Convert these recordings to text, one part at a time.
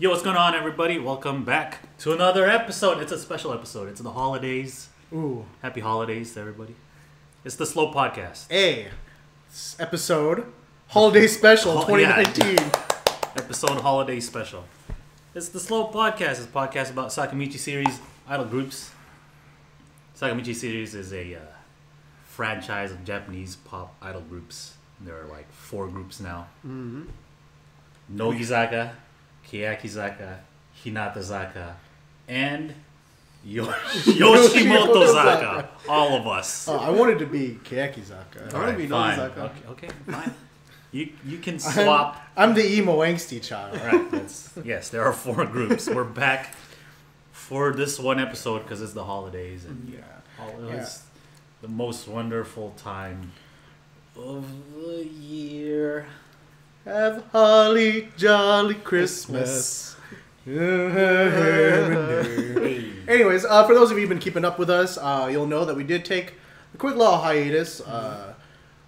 Yo, what's going on, everybody? Welcome back to another episode. It's a special episode. It's the holidays. Ooh. Happy holidays to everybody. It's the Slow Podcast. Hey. Episode Holiday Special 2019. Yeah. Episode Holiday Special. It's the Slow Podcast. It's a podcast about Sakamichi Series idol groups. Sakamichi Series is a franchise of Japanese pop idol groups. There are like 4 groups now. Mm-hmm. Nogizaka, Keyakizaka, Hinatazaka, and Yoshimotozaka. All of us. I wanted to be Keyakizaka. I wanted to be Nogizaka. Okay, fine. You can swap. I'm the emo angsty child. Right. Yes, there are 4 groups. We're back for this one episode because it's the holidays. And it's the most wonderful time of the year. Have holly jolly Christmas. Anyways, for those of you who've been keeping up with us, you'll know that we did take a quick little hiatus.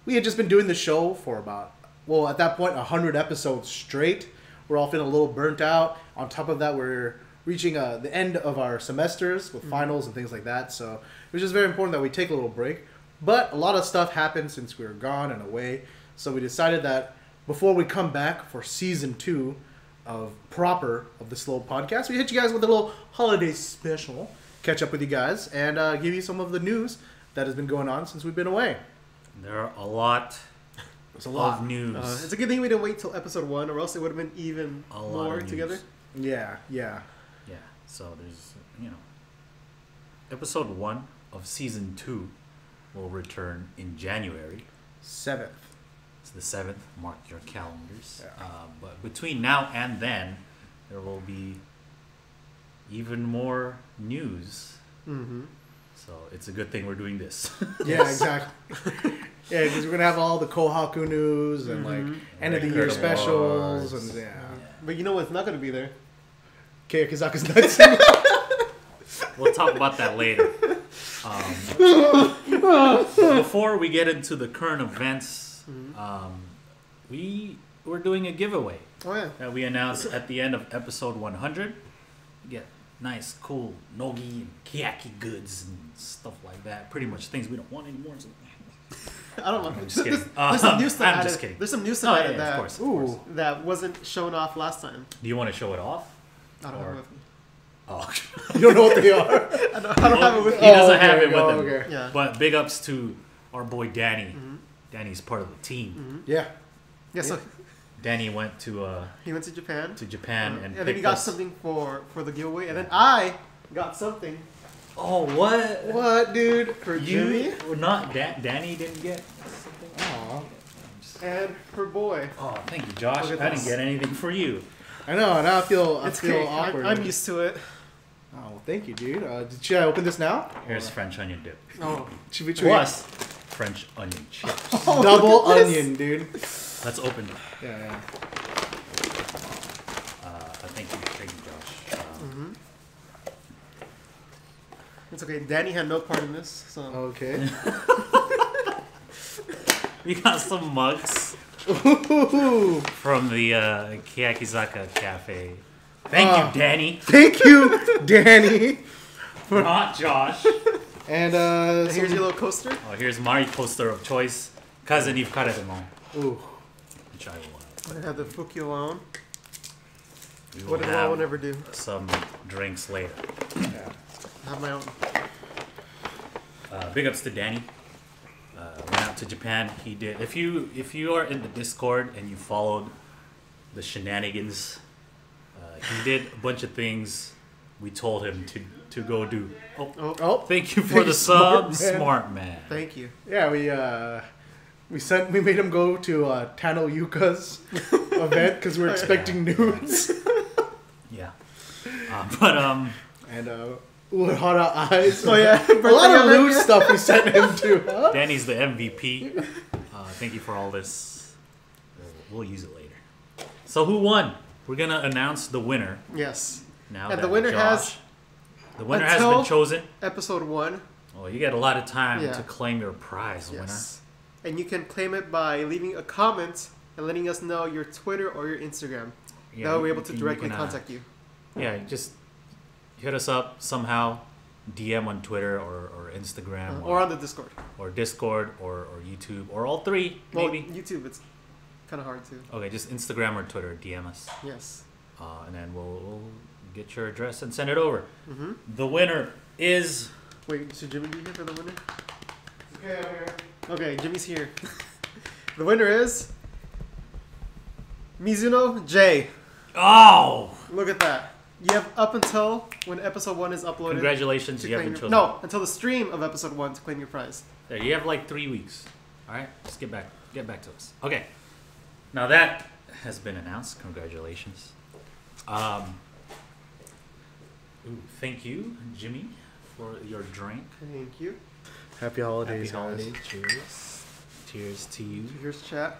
We had just been doing the show for about, well, at that point, 100 episodes straight. We're all feeling a little burnt out. On top of that, we're reaching the end of our semesters with finals and things like that. So it was just very important that we take a little break. But a lot of stuff happened since we were gone and away. So we decided that before we come back for season 2 of the Slow Podcast, we hit you guys with a little holiday special, catch up with you guys, and give you some of the news that has been going on since we've been away. There are a lot of news. It's a good thing we didn't wait till episode 1, or else it would have been even more together. Yeah. So there's, episode 1 of season 2 will return in January 7th. It's the 7th. Mark your calendars. Yeah. But between now and then, there will be even more news. Mm-hmm. So it's a good thing we're doing this. Yeah, exactly. Yeah, because we're gonna have all the Kohaku news and end of the year specials and But you know what's not gonna be there? Keyakizaka's nuts. We'll talk about that later. Before we get into the current events, we're doing a giveaway that we announced at the end of episode 100. Yeah. Nice, cool nogi and kiyaki goods and stuff like that. Pretty much things we don't want anymore. I don't want. I'm just kidding. There's some new stuff. I'm just kidding. There's some new stuff that, of course, that wasn't shown off last time. Do you want to show it off? I don't have it with me. Oh, you don't know what they are. I don't have it with me. He doesn't have it with him. Okay. Yeah. But big ups to our boy Danny. Mm-hmm. Danny's part of the team. Mm-hmm. Yeah. So Danny went to Japan. To Japan and then he got something for the giveaway, and then I got something. Oh, what? What, dude? For you? Jimmy? Not Danny didn't get something. Oh. And her boy. Oh, thank you, Josh. I didn't get anything for you. I know, and I feel awkward. I'm used to it. Oh, well, thank you, dude. Should I open this now? Here's French onion dip. Oh, plus French onion chips. Oh, double onion, dude. Let's open it. Yeah. Thank you, Josh. It's okay. Danny had no part in this, so okay. We got some mugs from the Keyakizaka Cafe. Thank you, Danny. Thank you, Danny. Not Josh. And here's your little coaster. Oh, here's my coaster of choice. Cousin Eve Karedemon. Ooh. I will have the Fuki alone. What did I will never do? Some drinks later. Yeah. I have my own. Big ups to Danny. Went out to Japan. He did. If you are in the Discord and you followed the shenanigans, he did a bunch of things we told him to go do. Oh! Thank you for the sub, smart man. Thank you. Yeah, We made him go to Tano Yuka's event because we're expecting nudes. Yeah. And Urahara Eyes. Oh, yeah. A lot of nude stuff we sent him to. Huh? Danny's the MVP. Thank you for all this. We'll use it later. So who won? We're going to announce the winner. Yes. Now and the winner has been chosen. Episode 1. Oh, you got a lot of time to claim your prize, winner. And you can claim it by leaving a comment and letting us know your Twitter or your Instagram. Yeah, that we're able to directly contact you. Yeah, just hit us up somehow. DM on Twitter or Instagram. Or on the Discord. Or Discord or YouTube. Or all three, maybe. Well, YouTube, it's kind of hard to. Okay, just Instagram or Twitter. DM us. Yes. And then we'll get your address and send it over. Mm-hmm. The winner is... Wait, should Jimmy be here for the winner? Okay, I'm here. Okay, Jimmy's here. The winner is... Mizuno J. Oh! Look at that. You have up until when episode 1 is uploaded. Congratulations, you have until... No, until the stream of episode 1 to claim your prize. There, you have like 3 weeks. Alright? Just get back to us. Okay. Now that has been announced. Congratulations. Thank you, Jimmy, for your drink. Thank you. Happy holidays, guys. Cheers. Cheers to you. Cheers, chat.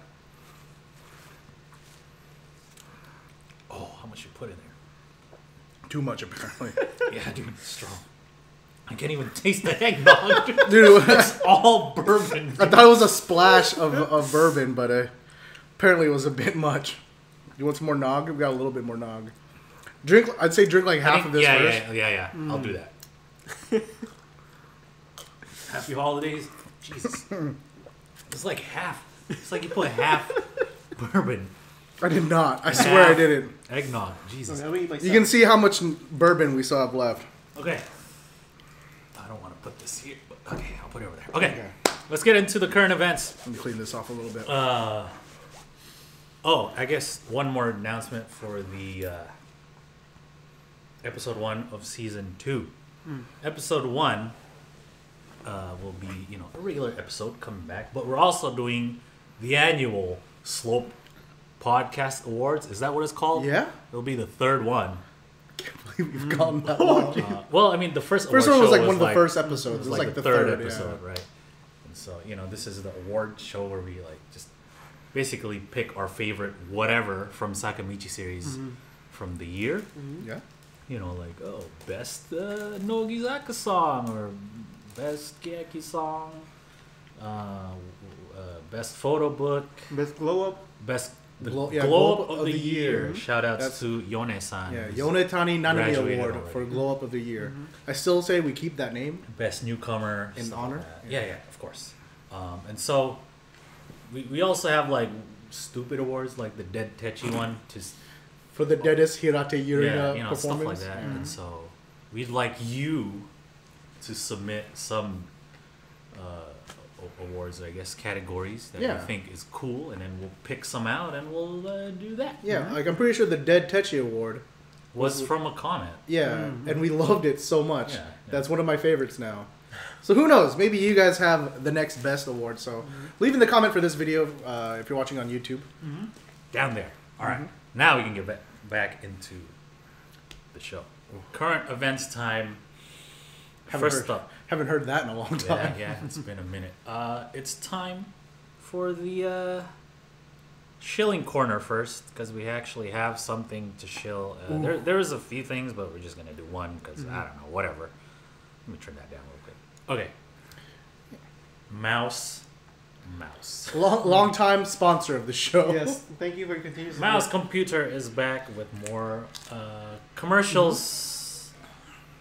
Oh, how much you put in there? Too much, apparently. Yeah, dude, it's strong. I can't even taste the eggnog. Dude, it's all bourbon. Dude. I thought it was a splash of bourbon, but apparently it was a bit much. You want some more nog? We got a little bit more nog. I'd say drink like half of this first. Yeah. Mm. I'll do that. Happy holidays. Jesus. It's like half. It's like you put half bourbon. I did not. I swear I didn't. Eggnog. Jesus. Okay, you can see how much bourbon we still have left. Okay. I don't want to put this here. But okay, I'll put it over there. Okay. Let's get into the current events. Let me clean this off a little bit. Oh, I guess one more announcement for the episode 1 of season 2. Mm. Episode 1 will be, a regular episode coming back. But we're also doing the annual Slope Podcast Awards, is that what it's called? Yeah. It'll be the 3rd one. I can't believe we've gotten that long. Well, I mean, the first one was like one of the first episodes. It was like the third episode, right? And so, this is the award show where we like just basically pick our favorite whatever from Sakamichi series from the year. Mm-hmm. Yeah. Like, best Nogizaka song or best Keyaki song, best photo book, best glow up, best. The Globe of the Year. Shout-outs to Yone-san. Yeah, Yonetani Nanami Award for Glow Up of the Year. Mm-hmm. I still say we keep that name. Best newcomer. In honor. Yeah, of course. And so, we also have, like, stupid awards, like the Dead Techi one. For the deadest Hirate Yurina performance. Stuff like that. Mm-hmm. And so, we'd like you to submit some... awards, I guess, categories that we think is cool, and then we'll pick some out and we'll do that. Yeah, like I'm pretty sure the Dead Techi Award was from a comment. Yeah, and we loved it so much. Yeah. That's one of my favorites now. So who knows? Maybe you guys have the next best award. So leave in the comment for this video if you're watching on YouTube. Mm-hmm. Down there. All right. Now we can get back into the show. Current events time. Haven't heard that in a long time. Yeah, it's been a minute. It's time for the shilling corner first, because we actually have something to shill. There's a few things, but we're just going to do one, because I don't know, whatever. Let me turn that down real quick. Okay. Mouse. Long-time sponsor of the show. Yes, thank you for continuing. Mouse Computer is back with more commercials.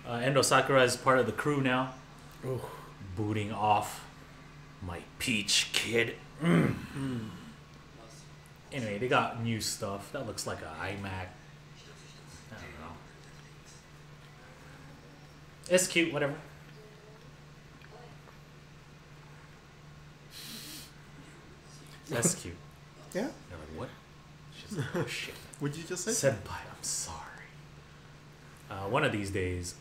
Endo Sakura is part of the crew now. Ooh. Booting off my peach kid. Anyway, they got new stuff. That looks like an iMac. I don't know. It's cute, whatever. That's cute. Yeah? They're like, what? She's like, oh shit. What'd you just say? Senpai, I'm sorry. One of these days,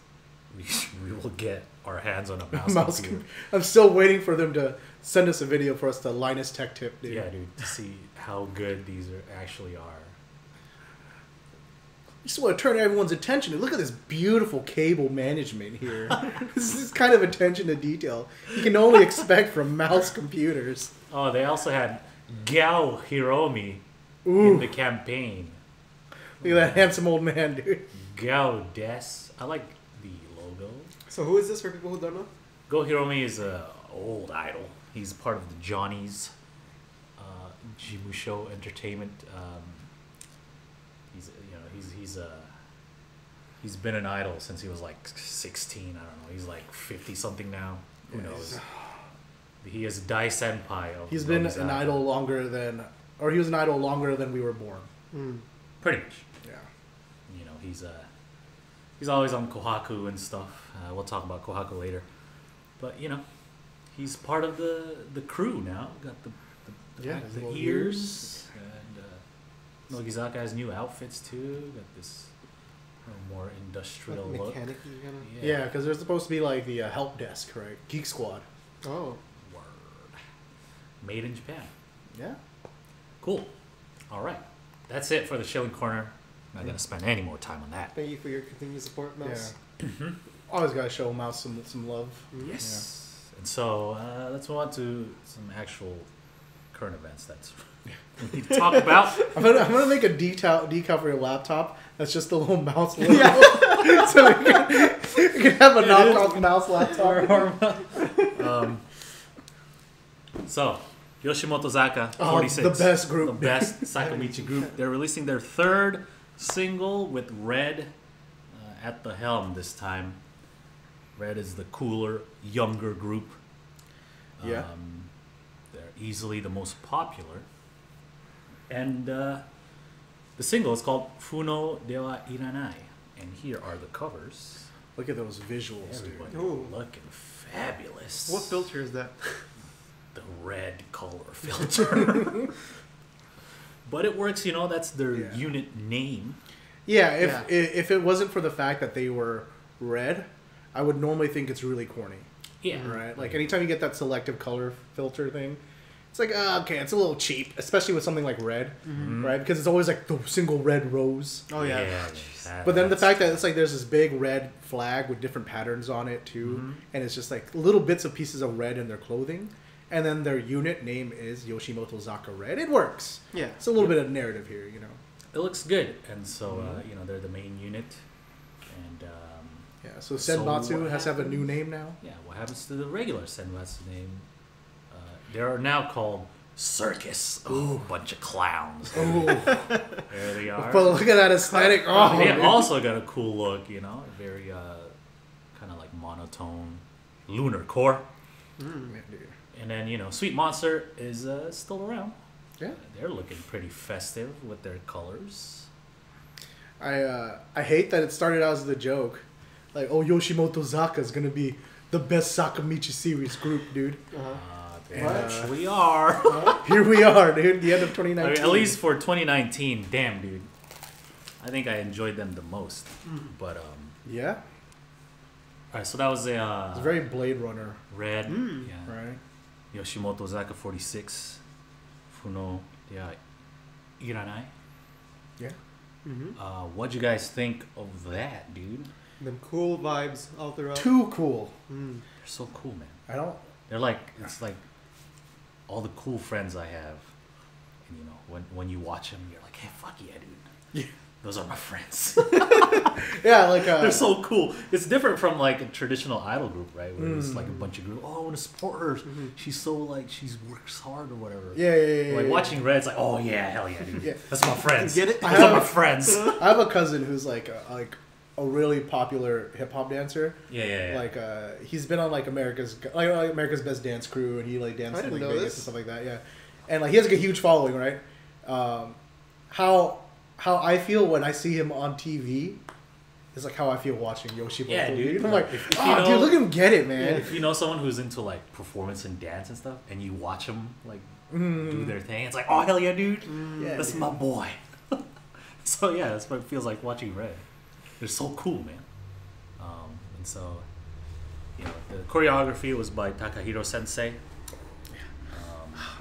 we will get our hands on a mouse computer. I'm still waiting for them to send us a video for us to Linus Tech Tip, dude. Yeah, dude, to see how good these actually are. I just want to turn everyone's attention. Look at this beautiful cable management here. This is kind of attention to detail you can only expect from Mouse Computers. Oh, they also had Gō Hiromi in the campaign. Look at that handsome old man, dude. Gaudes. I like the logo. So who is this for people who don't know? Gō Hiromi is an old idol. He's part of the Johnny's Jimusho Entertainment. He's he's been an idol since he was like 16. I don't know. He's like 50 something now. Who knows? He is Dai Senpai. He's been an idol longer than, or he was an idol longer than we were born. Mm. Pretty much. Yeah. You know, he's always on Kohaku and stuff. We'll talk about Kohaku later. But, you know, he's part of the crew now. Got the ears. And Nogizaka has new outfits, too. Got this more industrial like look. Mechanic, yeah, because they're supposed to be like the help desk, right? Geek Squad. Oh. Word. Made in Japan. Yeah. Cool. All right. That's it for the Shilling Corner. I'm not going to spend any more time on that. Thank you for your continued support, Mouse. Yeah. Always got to show Mouse some love. Yes. Yeah. And so let's move on to some actual current events that we need to talk about. I'm gonna make a decal for your laptop. That's just the little mouse. Logo. Yeah. So we can have a knockoff mouse laptop. So. Yoshimotozaka46, the best group, the best Sakamichi group. They're releasing their third single with Red at the helm this time. Red is the cooler, younger group. Yeah, they're easily the most popular. And the single is called "Funo Dewa Iranai," and here are the covers. Look at those visuals, dude! Looking fabulous. What filter is that? The red color filter. But it works, you know, that's their unit name. Yeah, if it wasn't for the fact that they were red, I would normally think it's really corny. Yeah. Right? Like, anytime you get that selective color filter thing, it's like, okay, it's a little cheap, especially with something like red, right? Because it's always like the single red rose. Oh, yeah. But then the fact that it's like there's this big red flag with different patterns on it, too, and it's just like little bits of pieces of red in their clothing. And then their unit name is Yoshimoto Zaka Red. It works. Yeah. It's a little bit of narrative here, you know. It looks good. And so, you know, they're the main unit. And, yeah, so Senbatsu has to have a new name now. Yeah, what happens to the regular Senbatsu name? They are now called Circus. Ooh, a bunch of clowns. Ooh. There they are. But look at that aesthetic. Oh, they also got a cool look, you know. Very kind of like monotone lunar core. Mm, yeah, dude. And then, you know, Sweet Monster is still around. Yeah. They're looking pretty festive with their colors. I hate that it started out as the joke. Like, oh, Yoshimoto Zaka is going to be the best Sakamichi Series group, dude. We are. Here we are, dude. The end of 2019. I mean, at least for 2019. Damn, dude. I think I enjoyed them the most. But, yeah. All right, so that was a... it's very Blade Runner. Red. Mm. Yeah. Right. Yoshimoto Zaka46, Funo Dewa Iranai. Yeah. What'd you guys think of that, dude? Them cool vibes all throughout. Too cool. Mm. They're so cool, man. I don't. They're like it's like all the cool friends I have, and you know when you watch them, you're like, hey, fuck yeah, dude. Yeah. Those are my friends. Yeah, like they're so cool. It's different from like a traditional idol group, right? Where it's like a bunch of group. Oh, I want to support her. She's so like she works hard or whatever. Yeah. Like watching Red's like, oh yeah, hell yeah, dude. That's my friends. Get it? Those are my friends. I have a cousin who's like a really popular hip hop dancer. Yeah. Like he's been on like America's Best Dance Crew, and he like danced in like, Vegas and stuff like that. Yeah, and like he has like a huge following, right? How I feel when I see him on TV is like how I feel watching Yoshimoto. Yeah, dude. I'm like, oh, dude, look at him get it, man. If you know someone who's into like performance and dance and stuff, and you watch them like do their thing, it's like, oh hell yeah, dude. Yeah, that's my boy. So yeah, that's what it feels like watching Red. They're so cool, man. And so, you know, the choreography was by Takahiro Sensei. You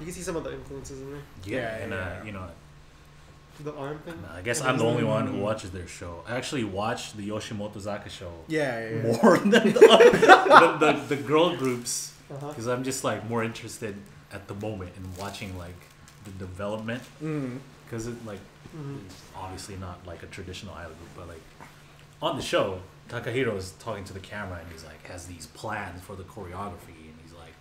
can see some of the influences in there. Yeah, and you know. The arm thing? I guess I'm the only one who watches their show. I actually watched the Yoshimoto Zaka show more than the girl groups because I'm just like more interested at the moment in watching like the development because it like it's obviously not like a traditional idol group, but like on the show Takahiro is talking to the camera and he's like has these plans for the choreography and he's like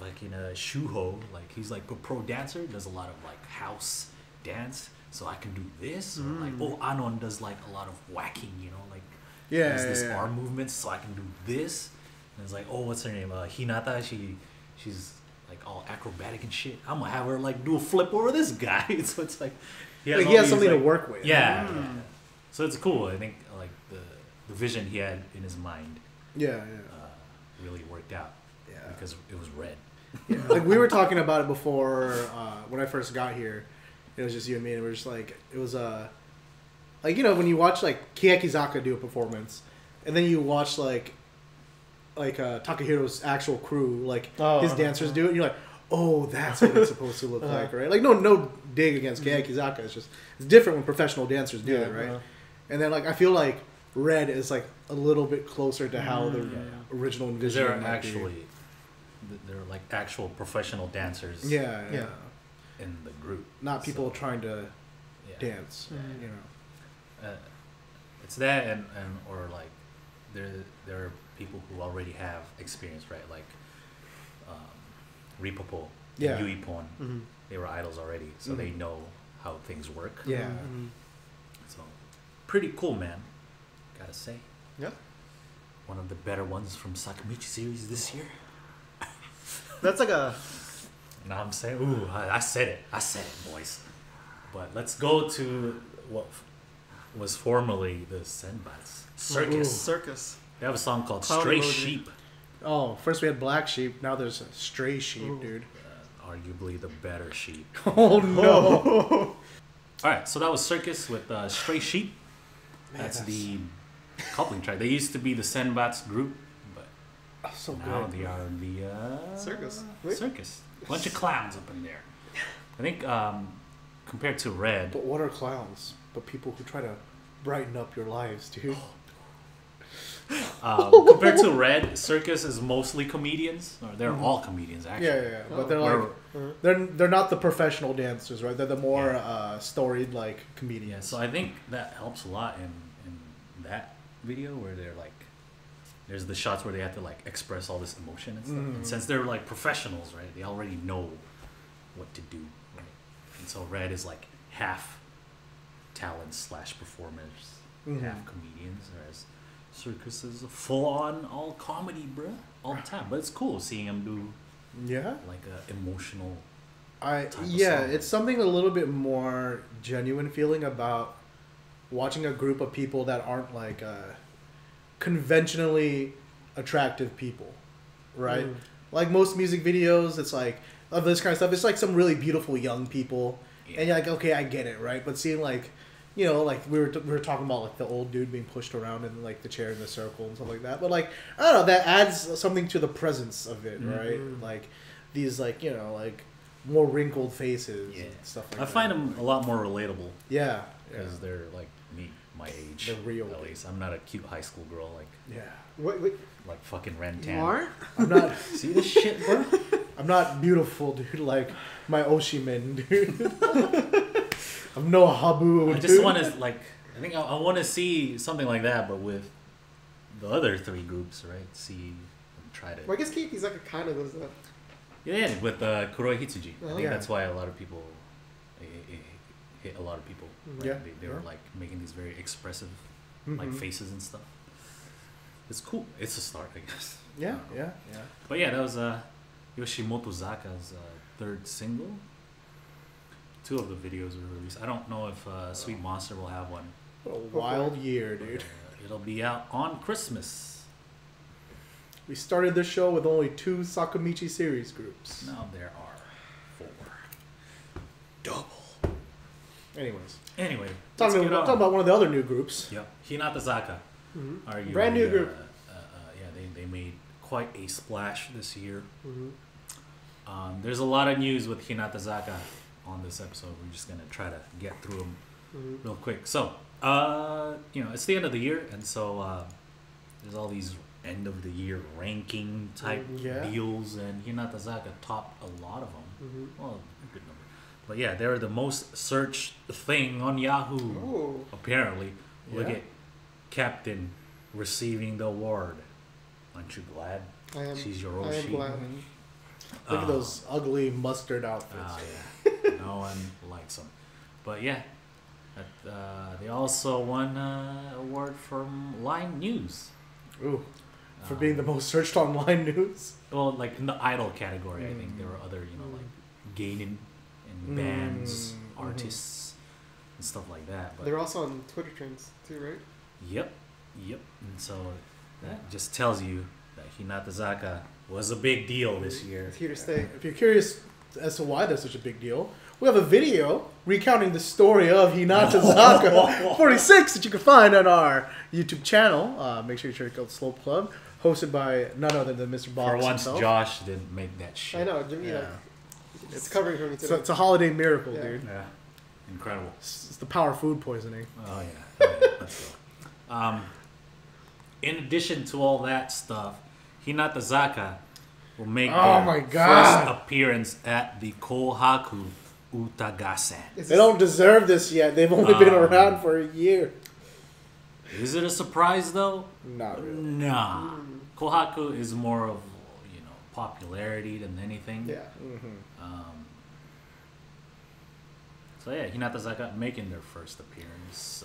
like in a Shuho, like he's like a pro dancer, does a lot of like house dance, so I can do this. Or like, oh, Anon does like a lot of whacking, you know, like there's this arm movement, so I can do this. And it's like, oh, what's her name? Hinata. She's like all acrobatic and shit. I'm gonna have her like do a flip over this guy. So it's like, yeah, like he has something like, to work with. Yeah, yeah. So it's cool. I think like the vision he had in his mind. Yeah, yeah. Really worked out. Yeah. Because it was red. Yeah. Like we were talking about it before when I first got here. It was just you and me, and we were just like, it was like, you know, when you watch like Keyakizaka do a performance, and then you watch like Takahiro's actual crew, like his dancers do it, and you're like, oh, that's what it's supposed to look like, right? Like no dig against Keyakizaka, it's just it's different when professional dancers do it, right? And then like I feel like Red is like a little bit closer to how the original envision. There are actually they're like actual professional dancers. Yeah, yeah. In the group, not people trying to dance. You know, it's that and or like there are people who already have experience, right? Like Ripopo, and Yui Pon, they were idols already, so they know how things work. Yeah, so pretty cool, man. Gotta say, yeah, one of the better ones from Sakamichi series this year. That's like a. No, I'm saying, ooh, I said it, boys. But let's go to what was formerly the Senbatsu Circus. Ooh. Circus. They have a song called Stray Sheep. Oh, first we had Black Sheep. Now there's a Stray Sheep, dude. Arguably the better sheep. Oh no! All right, so that was Circus with Stray Sheep. Man, that's the coupling track. They used to be the Senbatsu group, but so now good. They are the Circus. Wait. Circus. Bunch of clowns up in there. I think compared to Red. But what are clowns? But people who try to brighten up your lives, dude. Compared to Red, Circus is mostly comedians. Or they're all comedians, actually. Yeah, yeah, yeah. But they're like they're not the professional dancers, right? They're the more storied like comedians. So I think that helps a lot in that video where they're like. There's the shots where they have to like express all this emotion and stuff. And since they're like professionals, right? They already know what to do, right? And so Red is like half talent / performers, half comedians, whereas Circus is full on all comedy, bruh, all the time. But it's cool seeing him do like a emotional. It's something a little bit more genuine feeling about watching a group of people that aren't like. Conventionally attractive people, right? Like most music videos, it's like of this kind of stuff. It's like some really beautiful young people, and you're like, okay, I get it, right? But seeing like, you know, like we were talking about like the old dude being pushed around in like the chair in the circle and stuff like that. But like I don't know, that adds something to the presence of it, right? Like these like you know like more wrinkled faces and stuff like that. I find them a lot more relatable. Yeah, because they're like me. My age, the real at least. I'm not a cute high school girl like wait. Like fucking Ren Tan. You are? I'm not. See this shit, bro. I'm not beautiful, dude. Like my Oshimen, dude. I'm no Habu. I just want to like. I think I want to see something like that, but with the other three groups, right? See, and try to. Well, I guess Keyakizaka kind of does that. Yeah, with Kuroi Hitsuji. I think that's why a lot of people. Hit a lot of people. Right? Yeah, they were like making these very expressive, like faces and stuff. It's cool. It's a start, I guess. Yeah, yeah, yeah. But yeah, that was Yoshimoto Zaka's third single. Two of the videos were released. I don't know if Sweet Monster will have one. What a wild year, dude. It'll be out on Christmas. We started this show with only 2 Sakamichi series groups. Now there are 4. Double. Anyway, talking about one of the other new groups. Yeah, Hinatazaka. Brand new group. Yeah, they made quite a splash this year. There's a lot of news with Hinatazaka on this episode. We're just gonna try to get through them real quick. So, you know, it's the end of the year, and so there's all these end of the year ranking type deals, and Hinatazaka topped a lot of them. Well, a good number. But yeah, they're the most searched thing on Yahoo, apparently. Look at Captain receiving the award. Aren't you glad? I am. She's your Oshi. I am glad. Look at those ugly mustard outfits. No one likes them. But yeah, They also won an award from Line News. Ooh. For being the most searched online news? Well, like in the idol category, I think there were other, you know, like Gaiden and bands, artists, and stuff like that. But they're also on Twitter trends too, right? Yep. Yep. And so that just tells you that Hinatazaka was a big deal this year. It's here to stay. If you're curious as to why that's such a big deal, we have a video recounting the story of Hinatazaka46 that you can find on our YouTube channel. Make sure you check out Slope Club, hosted by none other than Mr. Bob. For once, Josh didn't make that shit. I know, Jimmy. Yeah. It's covering for me today. So it's a holiday miracle, dude. Yeah, incredible. It's the power of food poisoning. Oh yeah. Oh, yeah. Let's go. In addition to all that stuff, Hinatazaka will make their first appearance at the Kohaku Utagassen. They don't deserve this yet. They've only been around for a year. Is it a surprise though? Not really. Nah. Kohaku is more of, you know, popularity than anything. Yeah. So yeah, Hinatazaka making their first appearance.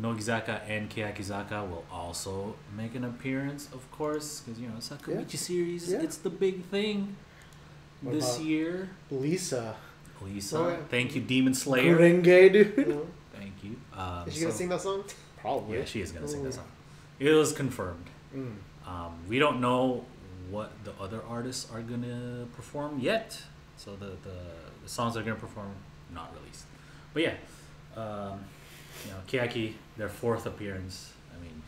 Nogizaka and Keyakizaka will also make an appearance, of course, because, you know, Sakamichi Series, it's the big thing this year. Lisa. Oh, yeah. Thank you, Demon Slayer. Kurenge, dude. Thank you. Is she going to sing that song? Probably. Yeah, she is going to sing that song. It was confirmed. We don't know what the other artists are going to perform yet. So the songs they're going to perform, not released. But yeah. You know, Keyaki, their fourth appearance. I mean,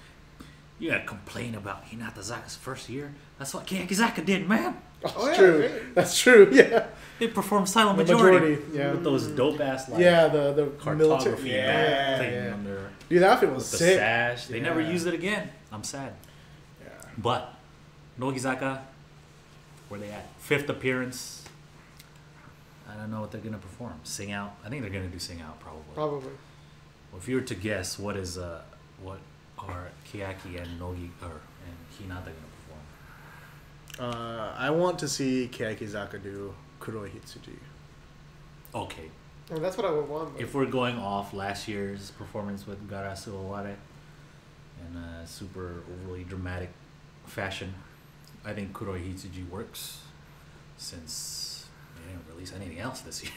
you gotta complain about Hinatazaka's first year. That's what Keyakizaka did, man. That's true. Right? That's true. Yeah. They performed Silent Majority. Yeah. With those dope ass lines. Yeah, the cartography thing on their. Dude, that outfit was sick. The sash. They never used it again. I'm sad. Yeah. But Nogizaka, where they at? Fifth appearance. I don't know what they're gonna perform. Sing out. I think they're gonna do sing out probably. Probably. Well, if you were to guess, what is what are Keyaki and Hinata gonna perform? I want to see Keyakizaka do Kuroi Hitsuji. Okay. Well, that's what I would want. If we're going off last year's performance with Garasu Oware in a super overly dramatic fashion, I think Kuroi Hitsuji works since. They didn't release anything else this year.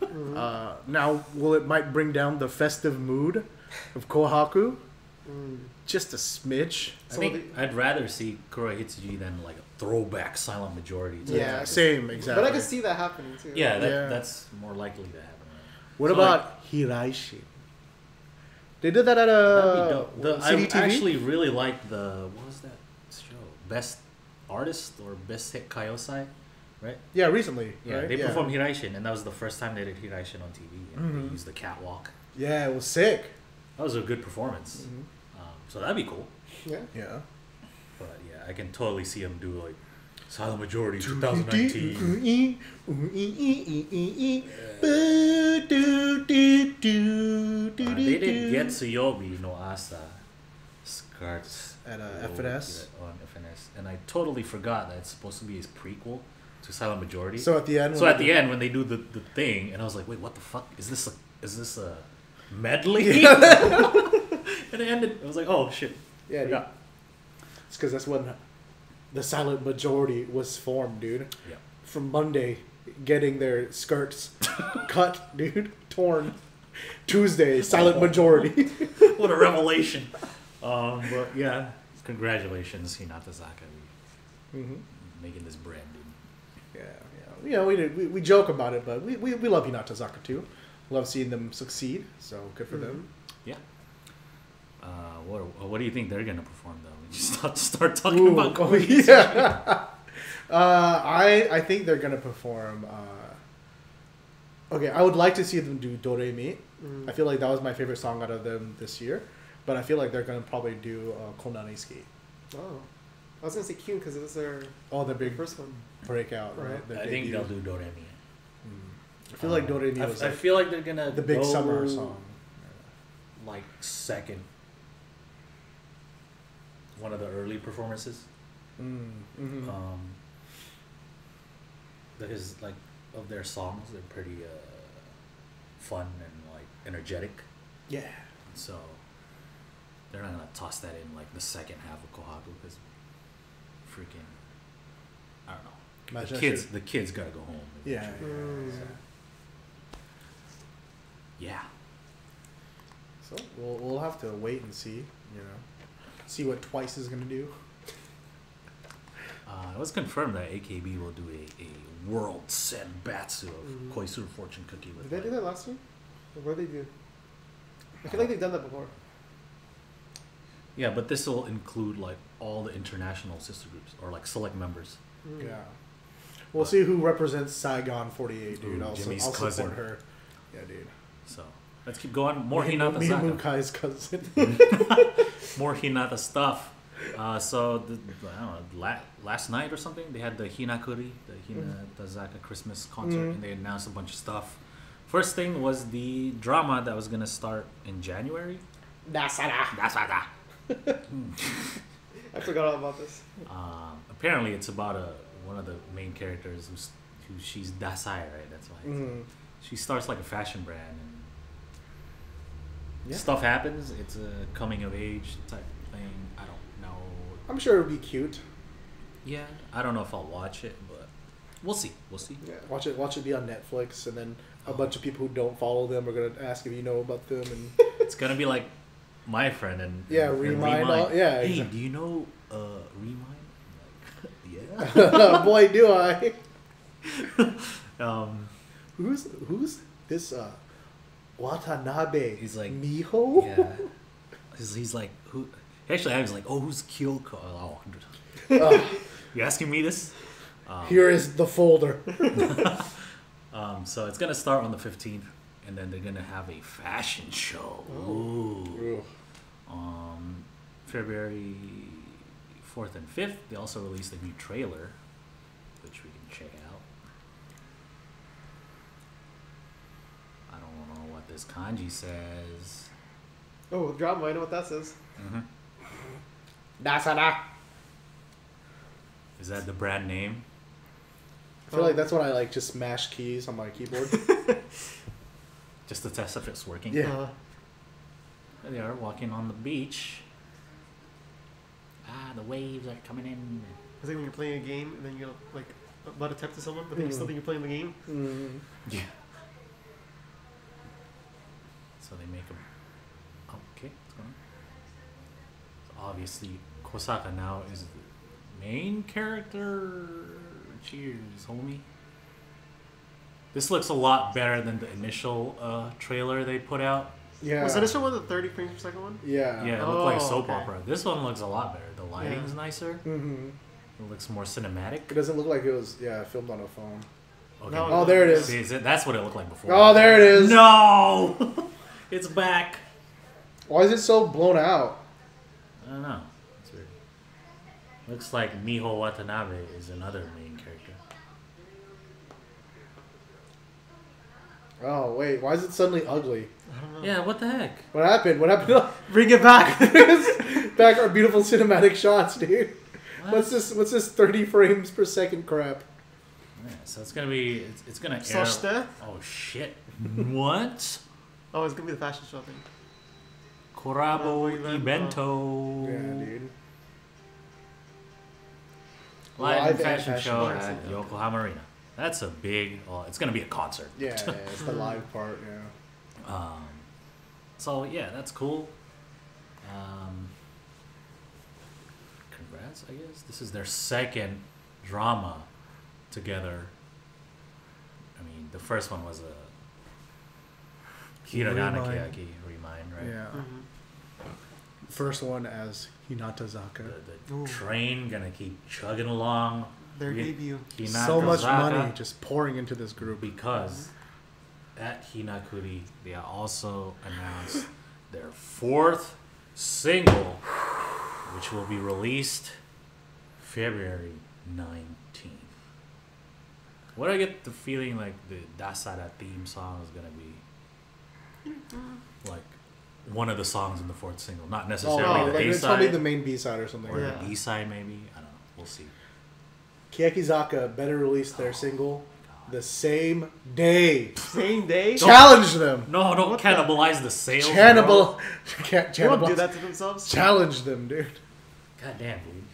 Yeah. Now, will it might bring down the festive mood of Kohaku? Just a smidge. So I think I'd rather see Kuroi Hitsuji than like a throwback Silent Majority. Yeah, same, exactly. But I could see that happening too. Yeah, that's more likely to happen. What about like, Hirai-shi? They did that at a CDTV? I actually really liked the, what was that show? Best Artist or Best Hit Kaiosai? Right? Yeah, recently. Yeah, right? They performed Hirai-shi, and that was the first time they did Hirai-shi on TV. And they used the catwalk. Yeah, it was sick. That was a good performance. So that'd be cool. Yeah. Yeah. But yeah, I can totally see them do like Silent Majority 2019. They did Get Tsuyobi no Asa skirts at FNS. On FNS, and I totally forgot that it's supposed to be his prequel. Silent Majority. So at the end. So at the end, when they do the thing, and I was like, "Wait, what the fuck is this? Is this a medley?" Yeah. And it ended. I was like, "Oh shit!" Yeah, dude. It's because that's when the Silent Majority was formed, dude. Yeah. From Monday, getting their skirts cut, dude, torn. Tuesday, Silent Majority. What a revelation! But yeah, congratulations, Hinatazaka, making this brand, dude. You know, we joke about it, but we love Hinatazaka too. Love seeing them succeed, so good for them. Yeah. What do you think they're going to perform, though? We just start talking about Kobe. Yeah. I think they're going to perform... okay, I would like to see them do Doremi. I feel like that was my favorite song out of them this year. But I feel like they're going to probably do Konanisuki. Oh. I was going to say Kyun because it was their big first one. Breakout, right? I think they'll do Doremi. I feel like Doremi was I feel like they're going to the big summer song. Like second. One of the early performances. That is like of their songs, they're pretty fun and like energetic. Yeah. And so they're not gonna toss that in like the second half of Kohaku because freaking I don't know. The kids gotta go home. Yeah. So. Yeah. So we'll have to wait and see, you know, see what Twice is gonna do. It was confirmed that AKB will do a world senbatsu of Koisuru fortune cookie with. Did they do that last week? Or what did they do? I feel like they've done that before. Yeah, but this will include like all the international sister groups or like select members. Yeah. We'll see who represents Saigon 48, dude. Jimmy's cousin. Support her. Yeah, dude. So let's keep going. More Hinatazaka. Mihimukai's cousin. More Hinata stuff. Last night or something, they had the Hinakuri, the Hinatazaka Christmas concert, and they announced a bunch of stuff. First thing was the drama that was going to start in January. DASADA. I forgot all about this. Apparently, it's about one of the main characters who she's Dasai, right? That's why she starts like a fashion brand, and stuff happens. It's a coming of age type thing. I don't know. I'm sure it'll be cute. Yeah, I don't know if I'll watch it, but we'll see. Yeah, watch it be on Netflix, and then a bunch of people who don't follow them are gonna ask if you know about them, and it's gonna be like My Friend and Remind. Hey, exactly. Do you know Remind? Like, yeah. Boy, do I. Who's this Watanabe? He's like Miho. Yeah. He's like who? Actually, I was like, who's Kyoko? You asking me this? Here is the folder. So it's gonna start on the 15th, and then they're gonna have a fashion show. Ooh. February 4th and 5th, they also released a new trailer, which we can check out. I don't know what this kanji says. Oh, drama, I know what that says. DASADA. Is that the brand name? I feel like that's when I like just smash keys on my keyboard. Just to test if it's working. Yeah. There they are, walking on the beach. The waves are coming in. It's like when you're playing a game and then you're like about to tap to someone, but then you still think you're playing the game. Yeah. So they make them. Okay, what's going on? So obviously, Kosaka now is the main character. Cheers, homie. This looks a lot better than the initial trailer they put out. Yeah. Was the initial one the 30 frames per second one? Yeah. Yeah, it looked like a soap opera. This one looks a lot better. The lighting's nicer. Mm-hmm. It looks more cinematic. It doesn't look like it was filmed on a phone. Okay. No, there it is. See, that's what it looked like before. Oh, there it is. No! It's back. Why is it so blown out? I don't know. It's weird. Looks like Miho Watanabe is another main character. Oh, wait. Why is it suddenly ugly? I don't know. Yeah, what the heck? What happened? Bring it back. Back our beautiful cinematic shots, dude. What? What's this 30 frames per second crap? Yeah, so it's going to be... It's going to air... Oh, shit. What? Oh, it's going to be the fashion show thing. Korabo Ibento. Yeah, dude. Live fashion show at Yokohama Arena. That's a big... Well, it's going to be a concert. Yeah, it's the live part, yeah. So, that's cool. Congrats, I guess. This is their second drama together. I mean, the first one was a Hiragana Keyaki Remind, right? Yeah. First one as Hinatazaka. The train going to keep chugging along. Their debut. Hinatazaka, so much money just pouring into this group. Because at Hinakuri, they also announced their fourth single, which will be released February 19th. What I get the feeling like the Dasada theme song is going to be like one of the songs in the fourth single. Not necessarily the A-side. It's probably the main B-side or something. Or the B-side maybe. I don't know. We'll see. Keyakizaka better release their single the same day. Same day? Challenge them. No, don't what cannibalize the sales. They won't do that to themselves. Challenge them, dude. God damn, dude.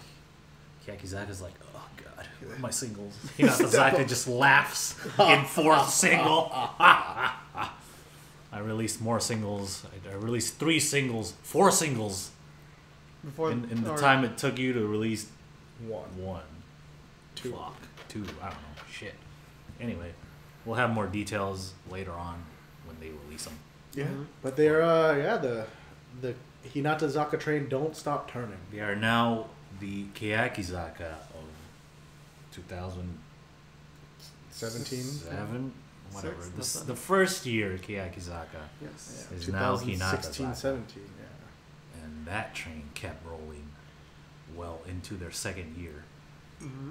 Keyakizaka's like, oh god, where are my singles? Hinatazaka just laughs in fourth single. I released more singles. I released 4 singles. Before in the time it took you to release one, two, I don't know, shit. Anyway, we'll have more details later on when they release them. Yeah, but they're the Hinatazaka train don't stop turning. They are now the Keyakizaka of 2017, whatever. The first year Keyakizaka is now Hinatazaka. 17, yeah. And that train kept rolling well into their second year. Mm-hmm.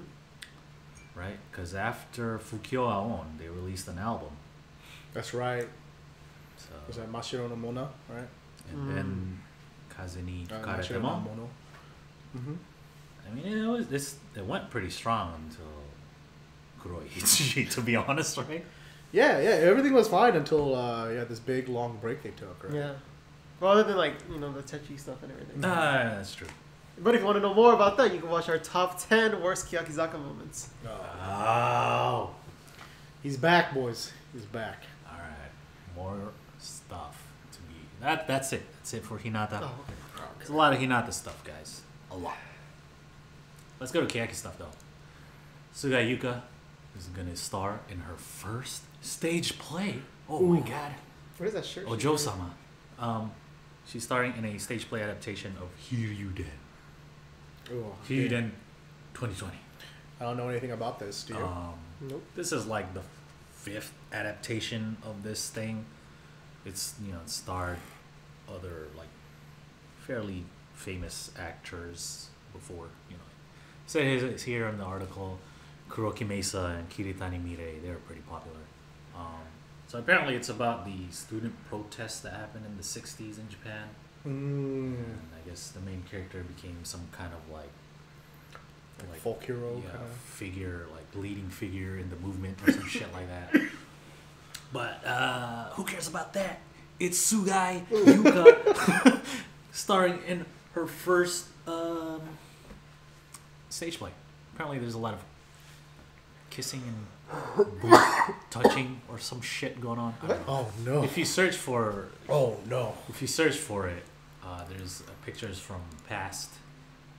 Right? Because after Fukio Aon, they released an album. That's right. So, was that Mashiro no Mono, right? And then Kaze ni Fukaretemo. No I mean, it went pretty strong until Kuroi Hitsuji, to be honest, right? Yeah, yeah. Everything was fine until this big, long break they took, right? Yeah. Well, other than, like, you know, the touchy stuff and everything. Nah, that's true. But if you want to know more about that, you can watch our top 10 worst Keyakizaka moments. Oh. He's back, boys. He's back. All right. More stuff to be... That's it. That's it for Hinata. Oh, okay. There's a lot of Hinata stuff, guys. A lot. Let's go to Keyaki stuff, though. Sugai Yuka is going to star in her first stage play. Oh, ooh, my god. What is that shirt? Ojo-sama. She's starring in a stage play adaptation of Hiryuden. Oh, Hiryuden 2020. I don't know anything about this, do you? Nope. This is like the 5th adaptation of this thing. It's, you know, it starred other, like, fairly famous actors before, you know. So it's here in the article, Kuroki Mesa and Kiritani Mirei, they're pretty popular. So apparently it's about the student protests that happened in the 60s in Japan. And I guess the main character became some kind of like folk hero kind of figure, like leading figure in the movement or some shit like that. But who cares about that? It's Sugai Yuka starring in her first stage play. Apparently there's a lot of kissing and boot touching or some shit going on. I don't know. Oh no! If you search for it, there's pictures from past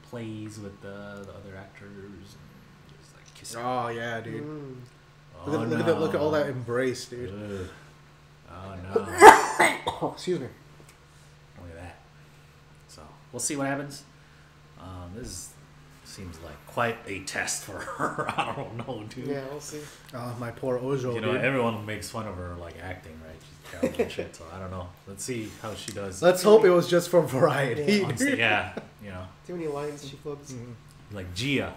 plays with the other actors and just like kissing. Oh yeah, dude! Oh, look at all that embrace, dude! Ugh. Oh no! Oh, excuse me. Look at that. So we'll see what happens. This seems like quite a test for her. I don't know, dude. Yeah, we'll see. My poor Ojo. You know, dude. Everyone makes fun of her, like, acting, right? She's terrible and shit, so I don't know. Let's see how she does. Let's hope it was just from variety. Yeah, yeah, you know. Too many lines she flips. Like, Gia,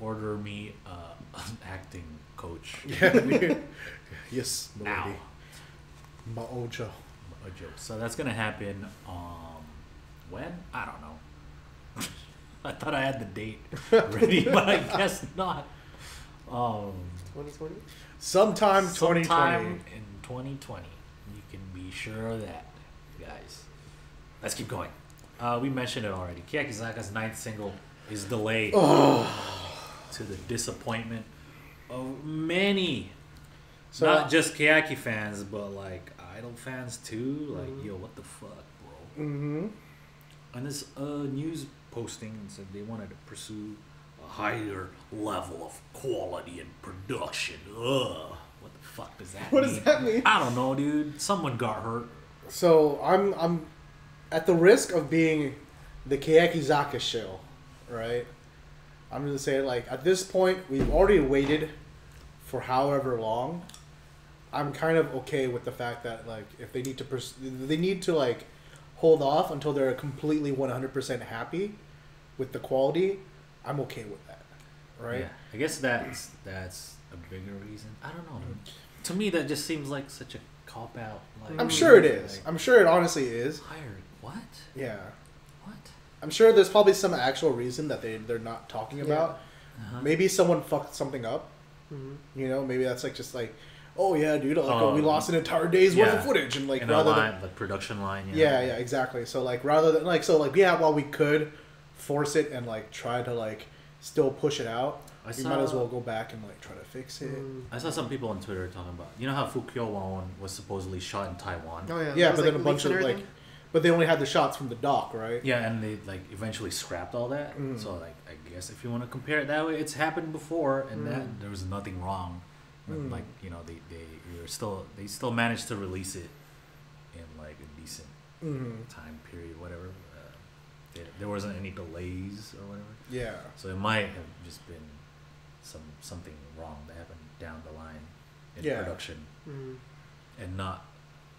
order me an acting coach. Yeah, dude. Yes, now. My Ojo. My Ojo. So that's going to happen when? I don't know. I thought I had the date ready, but I guess not. 2020? Sometime in 2020. You can be sure of that, guys. Let's keep going. We mentioned it already. Kiyakizaka's 9th single is delayed to the disappointment of many. So, not just Keyaki fans, but like idol fans too. Like, yo, what the fuck, bro? And this news posting and said they wanted to pursue a higher level of quality and production. Ugh. What the fuck does that mean? What does that mean? I don't know, dude. Someone got hurt. So I'm at the risk of being the Keyakizaka shill, right? I'm gonna say, like, at this point we've already waited for however long. I'm kind of okay with the fact that, like, if they need to like hold off until they're completely 100% happy with the quality, I'm okay with that, right? Yeah, I guess that's a bigger reason. I don't know. To me, that just seems like such a cop out. Like, I'm sure it is. Like, I'm sure it honestly is. Hired what? Yeah. What? I'm sure there's probably some actual reason that they're not talking about. Maybe someone fucked something up, Mm-hmm. You know, maybe that's like just like, oh yeah, dude, like, we lost an entire day's worth of footage, and like in rather line, than like production line. Yeah, exactly. So like rather than like while we could force it and like try to like still push it out, we might as well go back and like try to fix it. I saw some people on Twitter talking about, you know how Fukuoka was supposedly shot in Taiwan. Oh yeah, but like then a bunch of like, but they only had the shots from the dock, right? Yeah, and they like eventually scrapped all that. Mm. So like, I guess if you want to compare it that way, it's happened before, and that there was nothing wrong. Mm. Like, you know, they still managed to release it in like a decent time period, whatever. There wasn't any delays or whatever. Yeah. So it might have just been something wrong that happened down the line in production, and not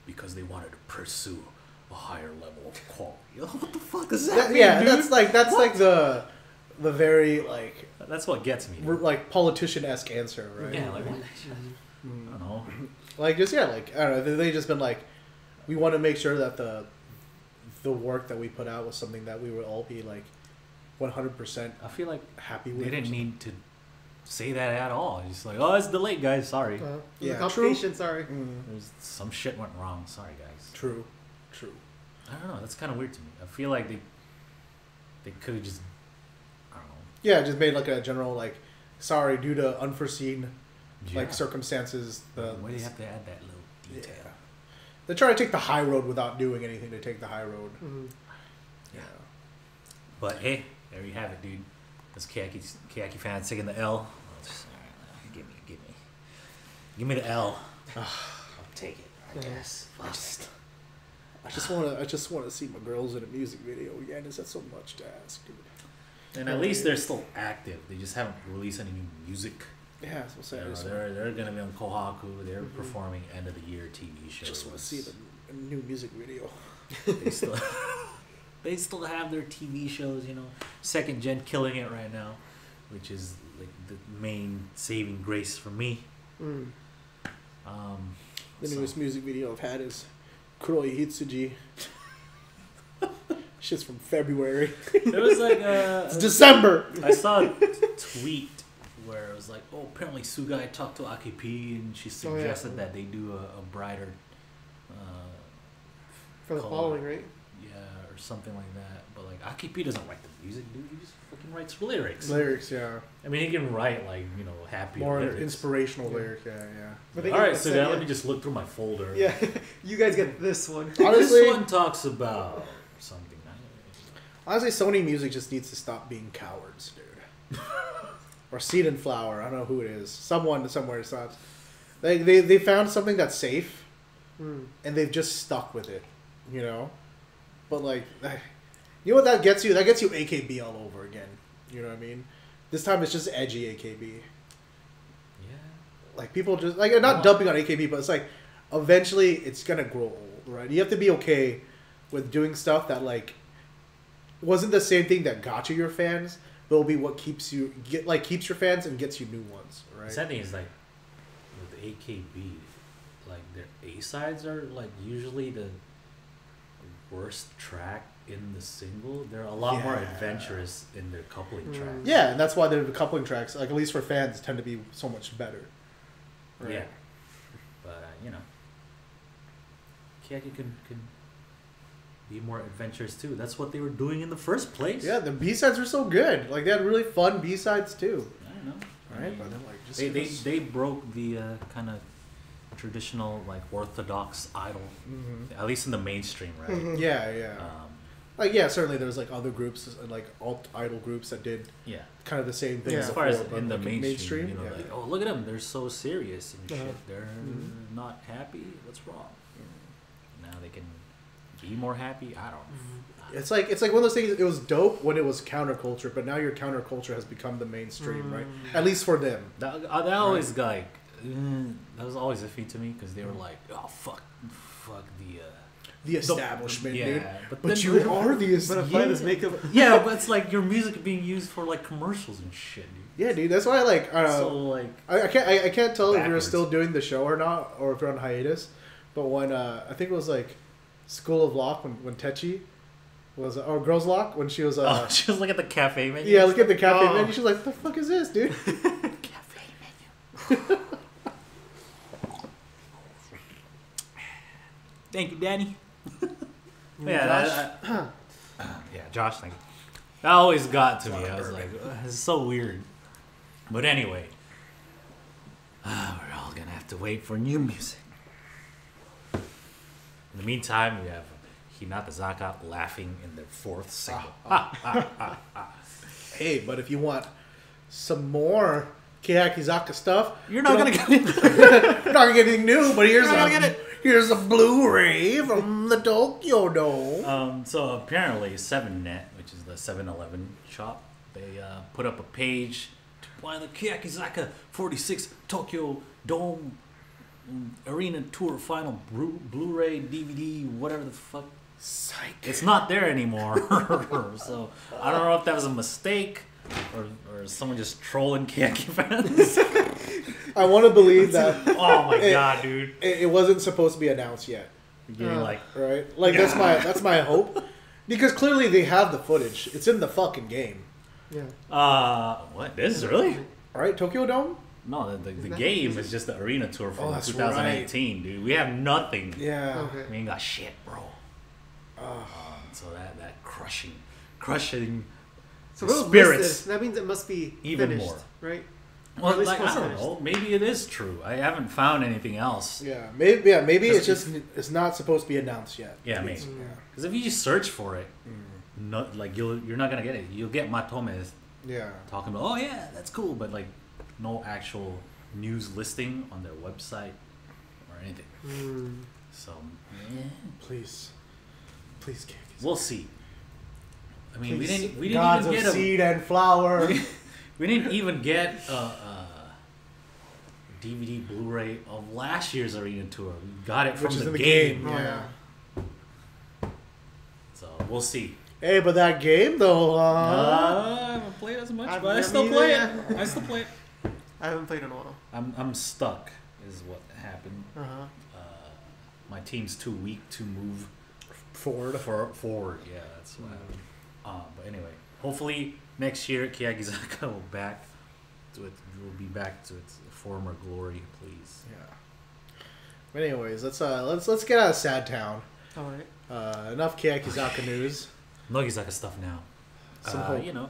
because they wanted to pursue a higher level of quality. What the fuck is that? Mean, dude? that's like the very like, that's what gets me. Dude. Like politician-esque answer, right? Yeah, like what? I don't know. Like just I don't know. They just been like, we want to make sure that the work that we put out was something that we would all be like 100%. I feel like happy with. They didn't need to say that at all. Just like, oh, it's delayed, guys. Sorry. Yeah. Complication. Sorry. There's some shit went wrong. Sorry, guys. True. I don't know. That's kind of weird to me. I feel like they could have just. Yeah, just made like a general like, sorry, due to unforeseen like circumstances. Why do you have to add that little detail? Yeah. They're trying to take the high road without doing anything to take the high road. Yeah. But hey, there you have it, dude. Those Keyaki fans taking the L. Give me the L. I'll take it. I guess. I just wanna see my girls in a music video. Yeah, is that so much to ask, dude? And at least they're still active. They just haven't released any new music. Yeah, that's what I'm saying. They're going to be on Kohaku. They're performing end of the year TV shows. Just want to see the new music video. They still have their TV shows, you know. Second Gen killing it right now, which is like the main saving grace for me. The newest music video I've had is Kuroi Hitsuji. Shit's from February. There was like it's December. I saw a tweet where it was like, oh, apparently Sugai talked to Aki P and she suggested that they do a brighter for the following, right? Yeah, or something like that. But like Aki P doesn't write the music, dude. He just fucking writes lyrics. Yeah. I mean, he can write like, you know, happy more lyrics. Inspirational lyric. Yeah. But all right, so now let me just look through my folder. Yeah, you guys get this one. Honestly, this one talks about something. Honestly, Sony Music just needs to stop being cowards, dude. Or Seed and Flower. I don't know who it is. Someone somewhere stops. They found something that's safe, and they've just stuck with it, you know? But, like, you know what that gets you? That gets you AKB all over again. You know what I mean? This time it's just edgy AKB. Yeah. Like, people just... Like, not dumping on AKB, but it's like, eventually it's going to grow old, right? You have to be okay with doing stuff that, like... wasn't the same thing that got you your fans, but will be what keeps your fans and gets you new ones, right? The sad thing is like with AKB, like their A sides are like usually the worst track in the single. They're a lot more adventurous in their coupling tracks. Yeah, and that's why their coupling tracks, like at least for fans, tend to be so much better. Right? Yeah, but you know, Keyaki can be more adventurous too. That's what they were doing in the first place. Yeah, the B-sides were so good. Like they had really fun B-sides too. I don't know. Right? I mean, but then, like, just they broke the kind of traditional like orthodox idol, at least in the mainstream, right? Yeah. Like certainly there's like other groups like alt idol groups that did kind of the same thing. Yeah, as far as in the mainstream, you know, like oh look at them, they're so serious and shit. They're not happy. What's wrong? Now they can. Be more happy? I don't know. It's like one of those things, it was dope when it was counterculture, but now your counterculture has become the mainstream, right? At least for them. That always like, that was always iffy to me, because they were like, oh, fuck the establishment, dude. But you are the establishment. But this makeup. Yeah, but it's like your music being used for like commercials and shit, dude. Yeah, dude, that's why like, so, like I can't tell if you're still doing the show or not, or if you're on hiatus, but when, I think it was like, School of Lock when Techi was or Girls Lock when she was she was looking at the cafe menu. Yeah, look at the cafe menu. She was like, "What the fuck is this, dude?" Cafe menu. Thank you, Danny. Josh, thank you. That always got to me. I was like, it's so weird. But anyway, we're all going to have to wait for new music. In the meantime, we have Hinatazaka laughing in their fourth single. Hey, but if you want some more Keyakizaka stuff, you're not going to get it. You're not going to get anything new, but here's here's a Blu-ray from the Tokyo Dome. So apparently 7net, which is the 7-Eleven shop, they put up a page to buy the Keyakizaka46 Tokyo Dome Arena Tour Final Blu-ray, DVD, whatever the fuck. Psych. It's not there anymore. So I don't know if that was a mistake or someone just trolling Keyaki fans. I want to believe that. Oh my god, dude! It wasn't supposed to be announced yet. You're like, right? Like that's my hope, because clearly they have the footage. It's in the fucking game. Yeah. What? This is really? All right, Tokyo Dome. No, the game is just the arena tour from 2018, right. Dude. We have nothing. Yeah. Okay. We ain't got shit, bro. So that crushing. So spirits. That means it must be even finished, more, right? Well, like, I don't know. Maybe it is true. I haven't found anything else. Yeah, maybe. Yeah, maybe it's just it's not supposed to be announced yet. Yeah, maybe. Because if you just search for it, you're not gonna get it. You'll get Matome. Yeah. Talking about, oh yeah, that's cool, but like no actual news listing on their website or anything. Mm. So yeah. Please, we'll see. I mean, please, we didn't gods even get of a seed and flower. We didn't even get a DVD Blu-ray of last year's arena tour. We got it from the game. Yeah. So we'll see. Hey, but that game though. I haven't played as much, but I still play it. I still play it. I haven't played in a while. I'm stuck. Is what happened. My team's too weak to move forward. Forward, yeah, that's what happened. But anyway, hopefully next year Keyakizaka will be back to its former glory, please. Yeah. But anyways, let's get out of Sad Town. All right. Enough Keyakizaka news. Nogizaka stuff now. You know,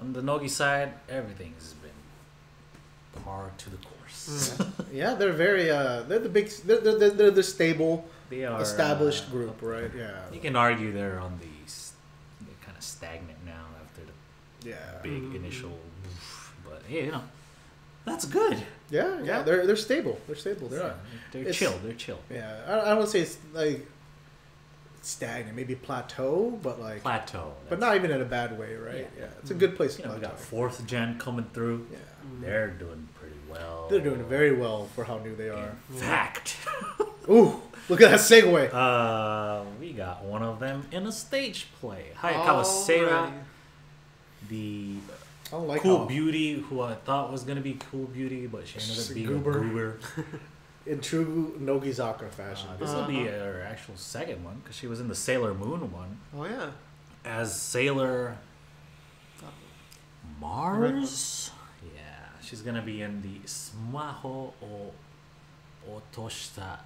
on the Nogi side, everything has been par to the course. Yeah, they're very they're the big they're the stable. They are established group, right? Yeah. You can argue they're on these. They're kind of stagnant now after the big initial, but hey, you know, that's good. Yeah, yeah. They're stable. They're stable. They're not. They're chill. They're chill. Yeah, I don't want to say it's like stagnant, maybe plateau, but like plateau, but not even in a bad way, right? Yeah, it's a good place. You know, we got 4th gen coming through. Yeah, they're doing pretty well. They're doing very well for how new they are. In fact. Ooh. Look at that segue. We got one of them in a stage play. Hayakawa Seira, the cool beauty who I thought was going to be cool beauty, but she ended up being a goober. In true Nogizaka fashion. This will be her actual second one, because she was in the Sailor Moon one. Oh, yeah. As Sailor Mars? Yeah. She's going to be in the Smaho o Otoshita.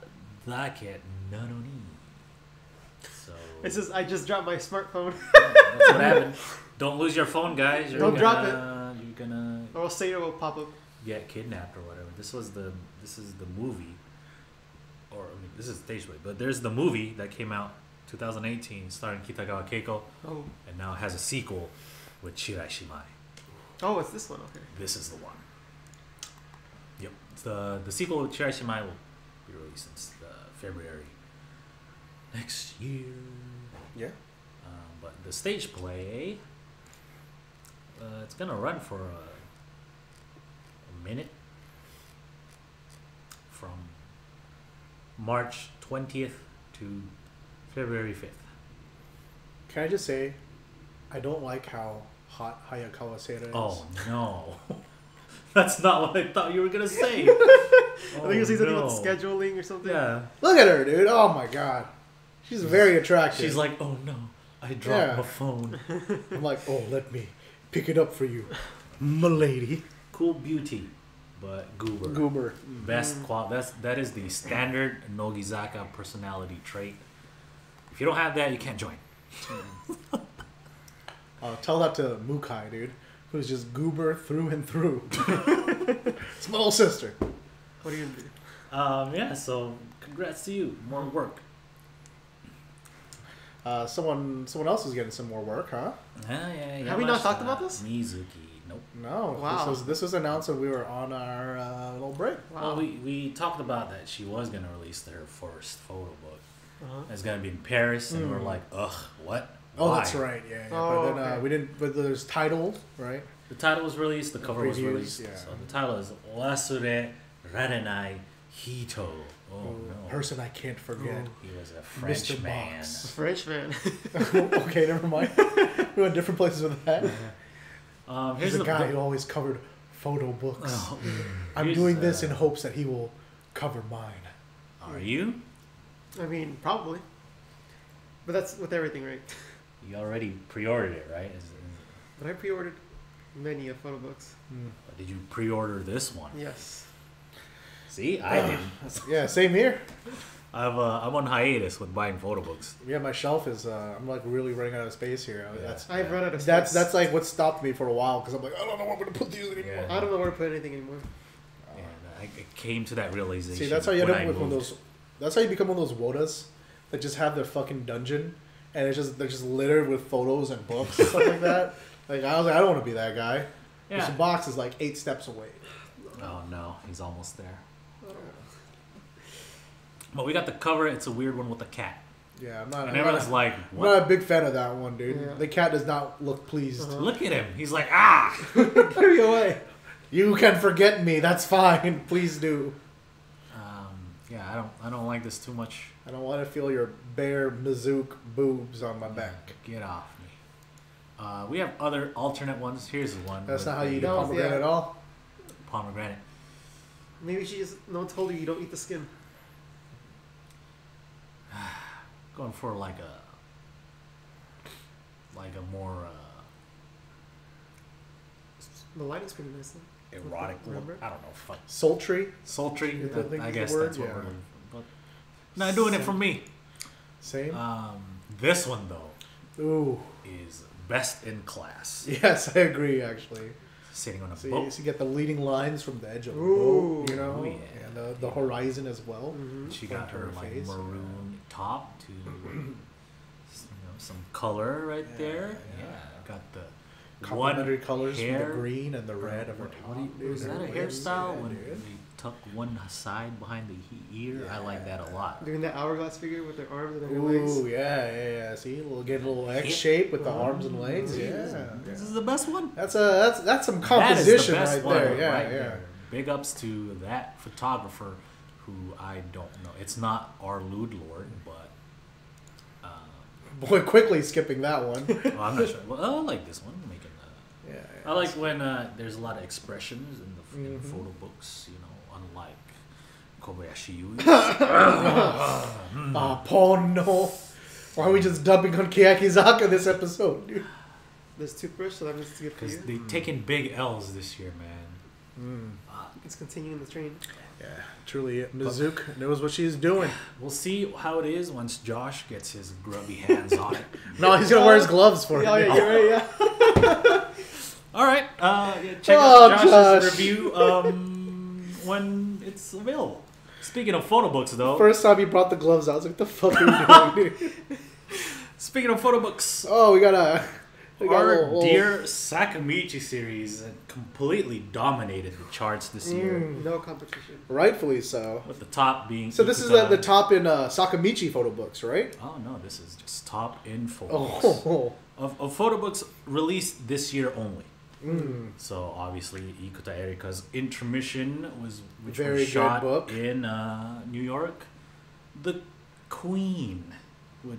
Like it, none need. So it says, "I just dropped my smartphone." Yeah, that's what happened. Don't lose your phone, guys. Don't drop it. You're gonna. Or I'll say it will pop up. Get kidnapped or whatever. This is the movie, or I mean, this is stage play. But there's the movie that came out 2018, starring Kitagawa Keiko, and now it has a sequel with Shiraishi Mai. Oh, it's this one. Okay. This is the one. Yep, it's the sequel with Shiraishi Mai will be released in February next year. Yeah. But the stage play, it's gonna run for a minute from March 20th to February 5th. Can I just say, I don't like how hot Hayakawa Seira is. Oh no. That's not what I thought you were gonna say. I think you say something about scheduling or something. Yeah. Look at her, dude. Oh my god, she's very attractive. She's like, oh no, I dropped my phone. I'm like, oh, let me pick it up for you, m'lady. Cool beauty, but Goober. Goober. Best quality. That is the standard Nogizaka personality trait. If you don't have that, you can't join. Tell that to Mukai, dude, who's just Goober through and through. It's my little sister. What are you gonna do? Yeah, so congrats to you. More work. Someone else is getting some more work, huh? Yeah, have we not talked about this? Mizuki. Nope. No. Wow. This was announced when we were on our little break. Wow. Well, we talked about that. She was gonna release her first photo book. It's gonna be in Paris, and we're like, ugh, what? Why? Oh, that's right. Yeah. Oh, but then we didn't. But there's titled, right? The title was released. The cover was released. Yeah. So the title is Wasure Rarenai Hito. Oh, no. Person I can't forget. He was a French Mr. man. Box. A French man. Okay, never mind. We went different places with that. Yeah. Here's the guy who always covered photo books. Oh, I'm doing this in hopes that he will cover mine. Are you? I mean, probably. But that's with everything, right? You already pre-ordered it, right? But I pre-ordered many of photo books. But did you pre-order this one? Yes. See, I didn't. Yeah, same here. I'm on hiatus with buying photo books. Yeah, my shelf is. I'm like really running out of space here. Yeah. I've run out of space. That's like what stopped me for a while because I'm like, I don't know where to put these anymore. Yeah. I don't know where to put anything anymore. Yeah, I came to that realization. See, that's how you end up with one of those. That's how you become one of those wodas that just have their fucking dungeon and it's just they're just littered with photos and books and stuff like that. Like I was like, I don't want to be that guy. Yeah. This box is like 8 steps away. Oh no, he's almost there. But we got the cover. It's a weird one with a cat. Yeah, I'm not a big fan of that one, dude. Yeah. The cat does not look pleased. Look at him. He's like, ah, get me away. You can forget me. That's fine. Please do. Yeah, I don't like this too much. I don't want to feel your bare Mizuki boobs on my back. Get off me. We have other alternate ones. Here's one. That's not how you eat pomegranate at all. Pomegranate. Maybe she just no one told you don't eat the skin. Going for like a more the lighting's pretty nice though. Erotic look. I don't know. Fuck. Sultry. I guess that's what we're doing. But not doing it for me. Same. This one though. Ooh. Is best in class. Yes, I agree. Actually. Sitting on a boat. So you get the leading lines from the edge of the boat, you know, and the horizon as well. She got her like maroon top to, you know, some color right there. Yeah, got the complementary colors from the green and the red of her top. Is that a hairstyle when you tuck one side behind the ear? I like that a lot. Doing that hourglass figure with their arms and their legs. Ooh, yeah. See, we'll get a little X shape with the arms and legs. Yeah. This is the best one. That's some composition right there. Yeah. Big ups to that photographer, who I don't know. It's not our Lewd Lord, but. Boy, quickly skipping that one. Well, I'm not sure. Well, I like this one. I like when there's a lot of expressions in the photo books, you know, unlike Kobayashi Yui's. Porno. Why are we just dumping on Keyakizaka this episode, dude? There's toothbrush, so that means it's good for you. Because they're taking big L's this year, man. It's continuing the train. Yeah, truly, Mizuki knows what she's doing. We'll see how it is once Josh gets his grubby hands on it. No, he's going to wear his gloves for it. Yeah, right. All right, check out Josh's review when it's available. Speaking of photo books, though. First time he brought the gloves out, I was like, the fuck are you doing, dude? Speaking of photo books. Oh, we got our dear Sakamichi Series completely dominated the charts this year. No competition. Rightfully so. With the top being... So this is the top in Sakamichi photo books, right? Oh, no, this is just top in photo books. Oh. Of photo books released this year only. So obviously Ikuta Erika's Intermission was very shot book. In New York. The Queen with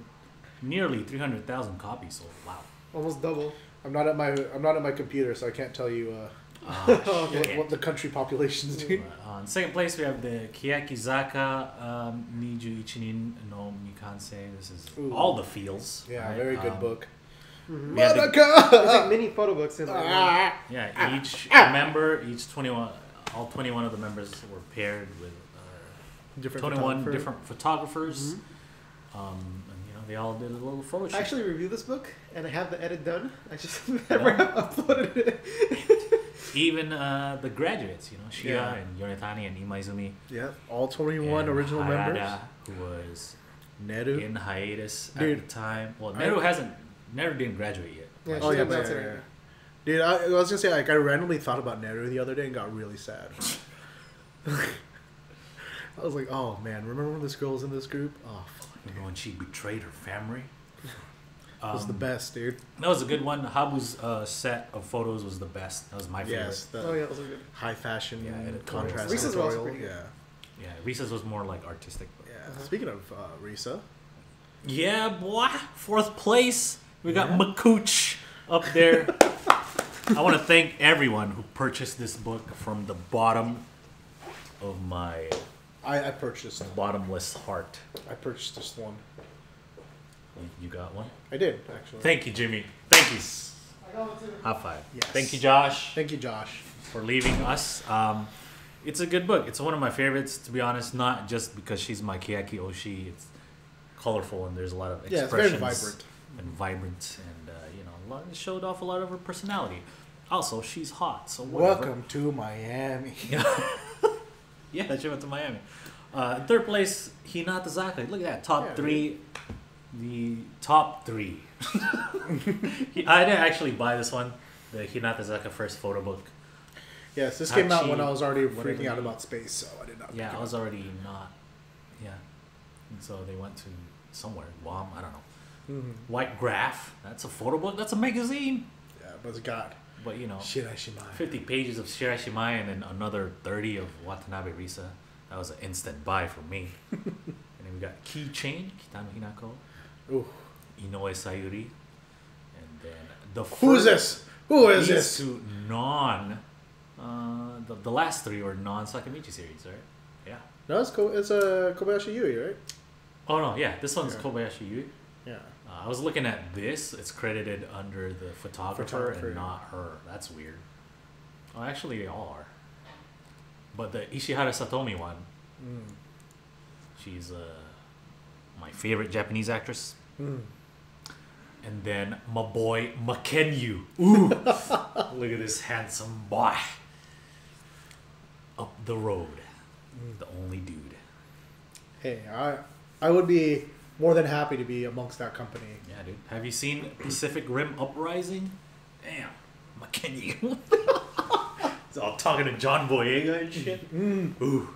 nearly 300,000 copies sold. Wow, almost double. I'm not at my computer, so I can't tell you what the country populations do. In second place we have the Keyakizaka 21人 no Mikanse. This is all the feels. Yeah, right? Very good book. There's like mini photo books in there. Each member, each 21 all 21 of the members were paired with different 21 different photographers. Mm-hmm. And you know, they all did a little photo shoot. I actually reviewed this book, and I have the edit done. I just never uploaded it. Even the graduates, you know, Shira and Yonetani and Imaizumi. Yeah, all 21 original members. Who was Neru in hiatus at the time. Well, Neru Neru didn't graduate yet. Yeah, oh yeah, that's it. Dude, I was gonna say, like, I randomly thought about Neru the other day and got really sad. I was like, oh man, remember when this girl was in this group? Oh, fuck. Remember when she betrayed her family? It was the best, dude. That was a good one. Habu's set of photos was the best. That was my favorite. Yes, oh yeah, that was a good high fashion contrast. Risa's was also pretty good. Yeah, Risa's was more like artistic. Yeah. Speaking of Risa. Yeah, boy, 4th place. We got Makooch up there. I want to thank everyone who purchased this book from the bottom of my. I purchased bottomless heart. I purchased this one. You got one? I did, actually. Thank you, Jimmy. Thank you. I got one too. High five. Yes. Thank you, Josh. Thank you, Josh, for leaving us. It's a good book. It's one of my favorites, to be honest. Not just because she's my Keiaki Oshi. It's colorful and there's a lot of expressions. Yeah, it's very vibrant. And vibrant, and you know, it showed off a lot of her personality. Also, she's hot, so whatever. Welcome to Miami. Yeah, she went to Miami. 3rd place, Hinatazaka. Look at that, top 3. The top 3. I didn't actually buy this one, the Hinatazaka first photo book. Yes, this came out when I was already freaking out about space, so I did not. Yeah, I was already not. Yeah, and so they went to somewhere, Guam, I don't know. Mm-hmm. White Graph. That's a photo book. That's a magazine. Yeah, but it's God. But you know, Shiraishi Mai. 50 pages of Shiraishi Mai and then another 30 of Watanabe Risa. That was an instant buy for me. And then we got Key Change, Kitano Hinako. Ooh. Inoue Sayuri. And then the Who is this? To non. The last 3 were non Sakamichi series, right? Yeah. No, it's cool. It's a Kobayashi Yui, right? Oh no, yeah. This one's Kobayashi Yui. Yeah. I was looking at this. It's credited under the photographer and not her. That's weird. Well, actually, they all are. But the Ishihara Satomi one, she's my favorite Japanese actress. Mm. And then my boy Makenyu. Ooh, look at this handsome boy. Up the road, the only dude. Hey, I would be. More than happy to be amongst that company. Yeah, dude. Have you seen Pacific Rim Uprising? Damn, McKinney. It's all talking to John Boyega and shit. Mm. Ooh.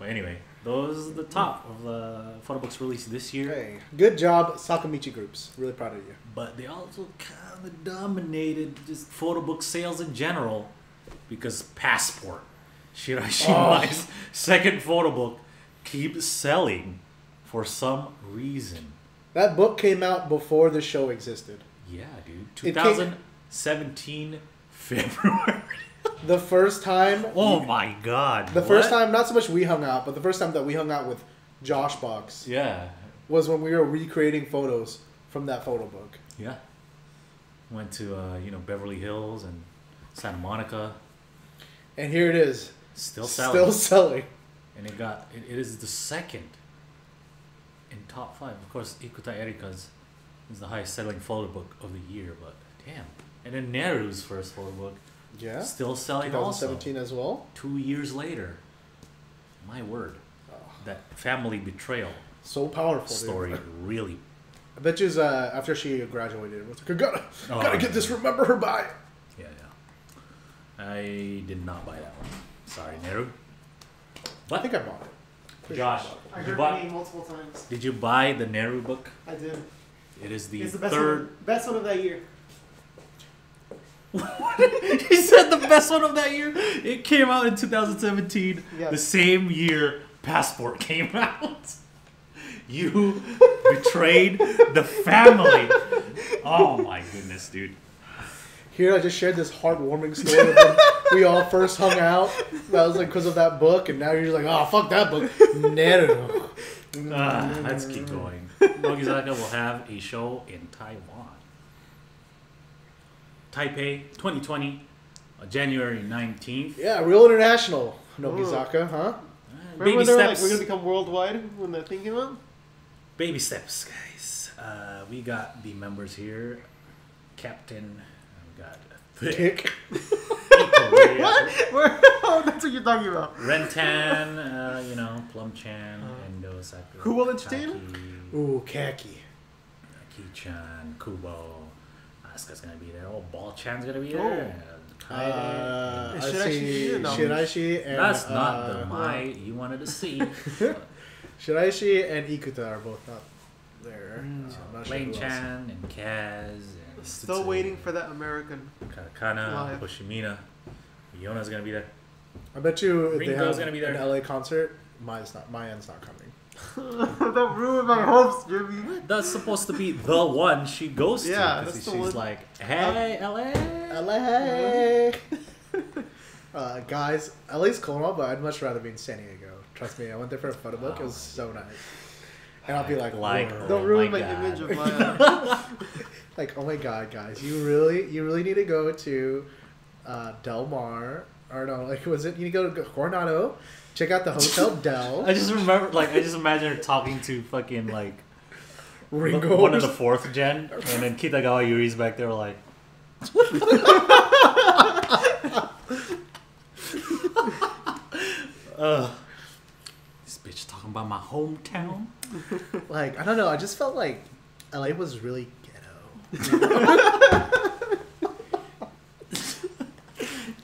But anyway, those are the top of the photo books released this year. Hey, good job, Sakamichi groups. Really proud of you. But they also kind of dominated just photo book sales in general because Passport, Shiraishi Mai's second photo book, keeps selling. For some reason. That book came out before the show existed. Yeah, dude. 2017 February. The first time. Oh my God. The first time, not so much we hung out, but the first time that we hung out with Josh Box. Yeah. Was when we were recreating photos from that photo book. Yeah. Went to, you know, Beverly Hills and Santa Monica. And here it is. Still selling. Still selling. And it got, it is the second. In top 5, of course, Ikuta Erika's is the highest selling photo book of the year, but damn. And then Neru's first photo book, yeah, still selling 2017 also. 2017 as well. 2 years later, my word, that family betrayal, so powerful story, dude. Really. I bet you after she graduated, it was like, gotta get this. Remember her by. Yeah, yeah. I did not buy that one. Sorry, Neru. But I think I bought it. Josh, I heard your name multiple times. Did you buy the Neru book? I did. It is the best one of that year. He said the best one of that year? It came out in 2017, yes. The same year Passport came out. You betrayed the family. Oh my goodness, dude. Here, I just shared this heartwarming story when we all first hung out. That was like because of that book, and now you're just like, oh, fuck that book. No. Let's keep going. Nogizaka will have a show in Taiwan. Taipei 2020 January 19th. Yeah, real international, Nogizaka, huh? Baby steps. Like, we're going to become worldwide when they're thinking about? Baby steps, guys. We got the members here. Captain. We got Thick. Wait, what? Where? Oh, that's what you're talking about. Rentan, you know, Plum-chan, Endo, Sakura. Who will entertain? Ooh, Kaki. Ki-chan, Kubo. Asuka's going to be there. Oh, Ball-chan's going to be there. Oh. Shiraishi and that's not the Mai you wanted to see. Shiraishi and Ikuta are both not there. Lane-chan and Kaz. And still waiting for that American. Katakana, Hoshimina. Yona's gonna be there. I bet you if Ringo's they have gonna be there. An LA concert, Mayan's not coming. That ruined my hopes, Jimmy. That's supposed to be the one she goes to. That's the she's one. Like, hey, LA. LA. Guys, LA's cool and all, but I'd much rather be in San Diego. Trust me, I went there for a photo book. It was so nice. And I'll be like don't ruin my image of LA. Like, oh my God, guys. You really need to go to Del Mar. Or no, like, was it? You need to go to Coronado. Check out the Hotel Del. I just remember, like, I just imagine her talking to fucking, like, Ringo. One of the fourth gen. And then Kitagawa Yuri's back there, like, what the this bitch talking about my hometown. Like, I don't know. I just felt like LA was really ghetto.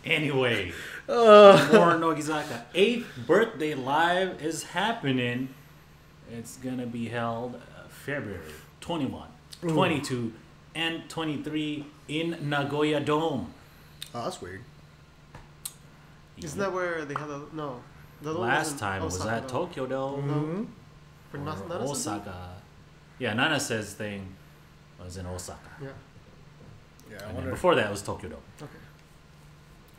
Anyway. More Nogizaka 8th birthday live is happening. It's gonna be held February 21, 22, and 23 in Nagoya Dome. Oh, that's weird. Yeah. Isn't that where they had a no? The last time Osaka was at Tokyo Dome. No. For Nana Osaka. Yeah, Nana says thing was in Osaka. Yeah. Yeah. I wonder before that it was Tokyo Dome. Okay.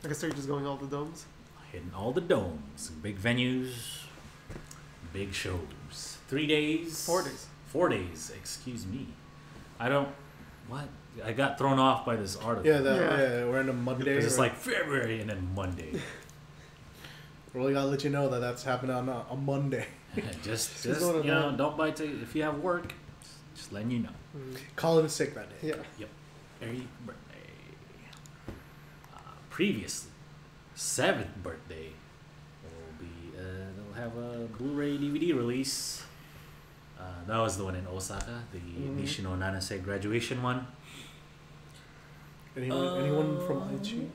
I guess they're just going all the domes? Hitting all the domes. Big venues. Big shows. 3 days. 4 days. 4 days. Excuse me. I don't... What? I got thrown off by this article. Yeah, we're in a Monday. It's like February and then Monday. Really gotta let you know that that's happening on a Monday. just you know, don't buy tickets. If you have work, just letting you know. Call in sick that day. Yeah. Yep. Very right. Previously, 7th birthday will be. They'll have a Blu-ray DVD release. That was the one in Osaka, the Nishino Nanase graduation one. Anyone from Aichi?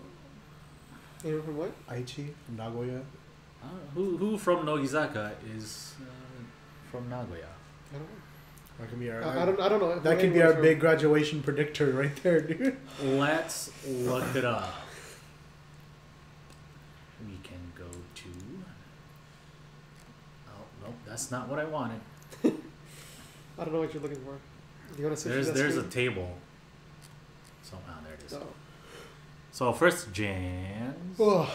Anyone from what? Aichi from Nagoya. Who from Nogizaka is from Nagoya? I don't know. That can be our, I don't know. That could be our big graduation predictor right there, dude. Let's look it up. We can go to... Oh, nope, that's not what I wanted. I don't know what you're looking for. Do you want to switch to that there's screen? A table. Somehow there it is. Oh. So, first, Jan. Oh.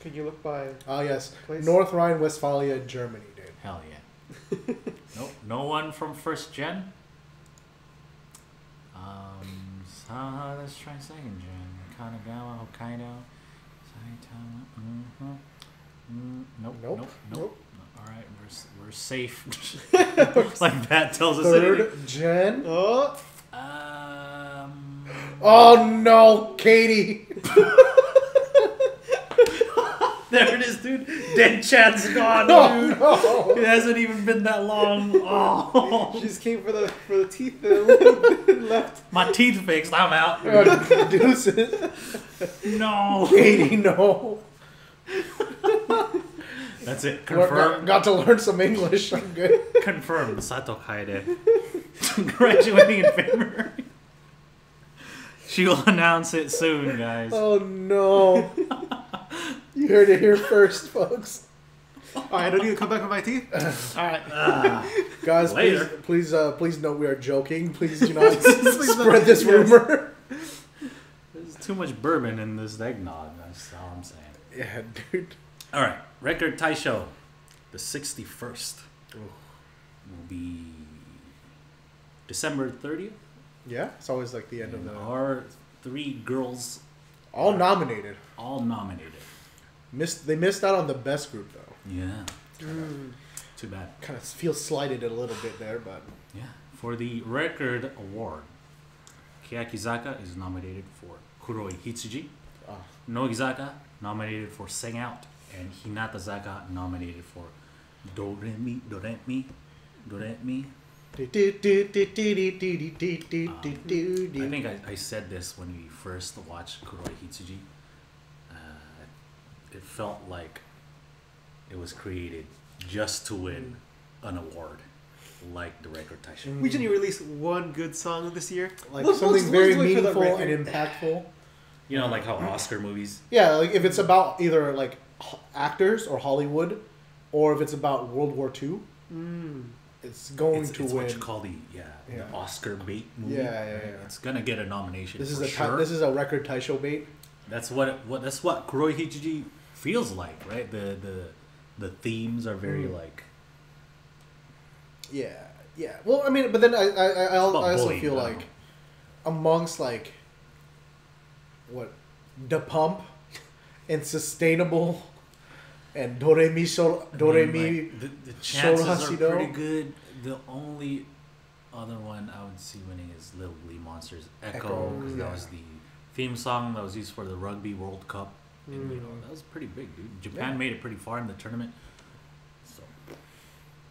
Can you look by... Oh, yes. Place? North Rhine-Westphalia, Germany, dude. Hell yeah. Nope, no one from first gen. Let's try second gen. Kanagawa, Hokkaido. Nope. All right, we're safe. Like that tells us anything. Third gen. Oh. Oh no, Katie. There it is, dude. Dead chat's gone, dude. Oh, no. It hasn't even been that long. Oh. She just came for the teeth and left. My teeth fixed. I'm out. Deuces. No. Katie, no. That's it. Confirmed. Got to learn some English. I'm good. Confirmed. Sato Kaede. Graduating in February. She will announce it soon, guys. Oh, no. You heard it here first, folks. All right, I don't need to come back with my teeth. All right, guys, later. Please note we are joking. Please do not spread this rumor. There's too much bourbon in this eggnog. That's all I'm saying. Yeah, dude. All right, Record Taisho, the 61st, will be December 30th. Yeah, it's always like the end of the. Our three girls All nominated. All nominated. They missed out on the best group, though. Yeah. Mm. Too bad. Kind of feel slighted a little bit there, but... Yeah. For the record award, Keyakizaka is nominated for Kuroi Hitsuji. Nogizaka nominated for Sing Out. And Hinatazaka nominated for Doremi. Doremi. I think I said this when we first watched Kuroi Hitsuji. It felt like it was created just to win an award, like the record Taisha. We didn't release one good song this year. Like something very meaningful and impactful. You know, like how Oscar movies. Yeah, like if it's about either like actors or Hollywood, or if it's about World War II. Mm. It's going to win. What you call the Oscar bait movie. Yeah. It's gonna get a nomination. This this is a record Taisho bait. That's what Kuroi Hitsuji feels like, right? The themes are very like. Yeah. Well, I mean, but then I also feel like amongst like Da Pump and Sustainable. And Doremi, the chances are pretty good. The only other one I would see winning is Little Blue Monster's Echo, because that was the theme song that was used for the Rugby World Cup. And, you know, that was pretty big, dude. Japan made it pretty far in the tournament. So.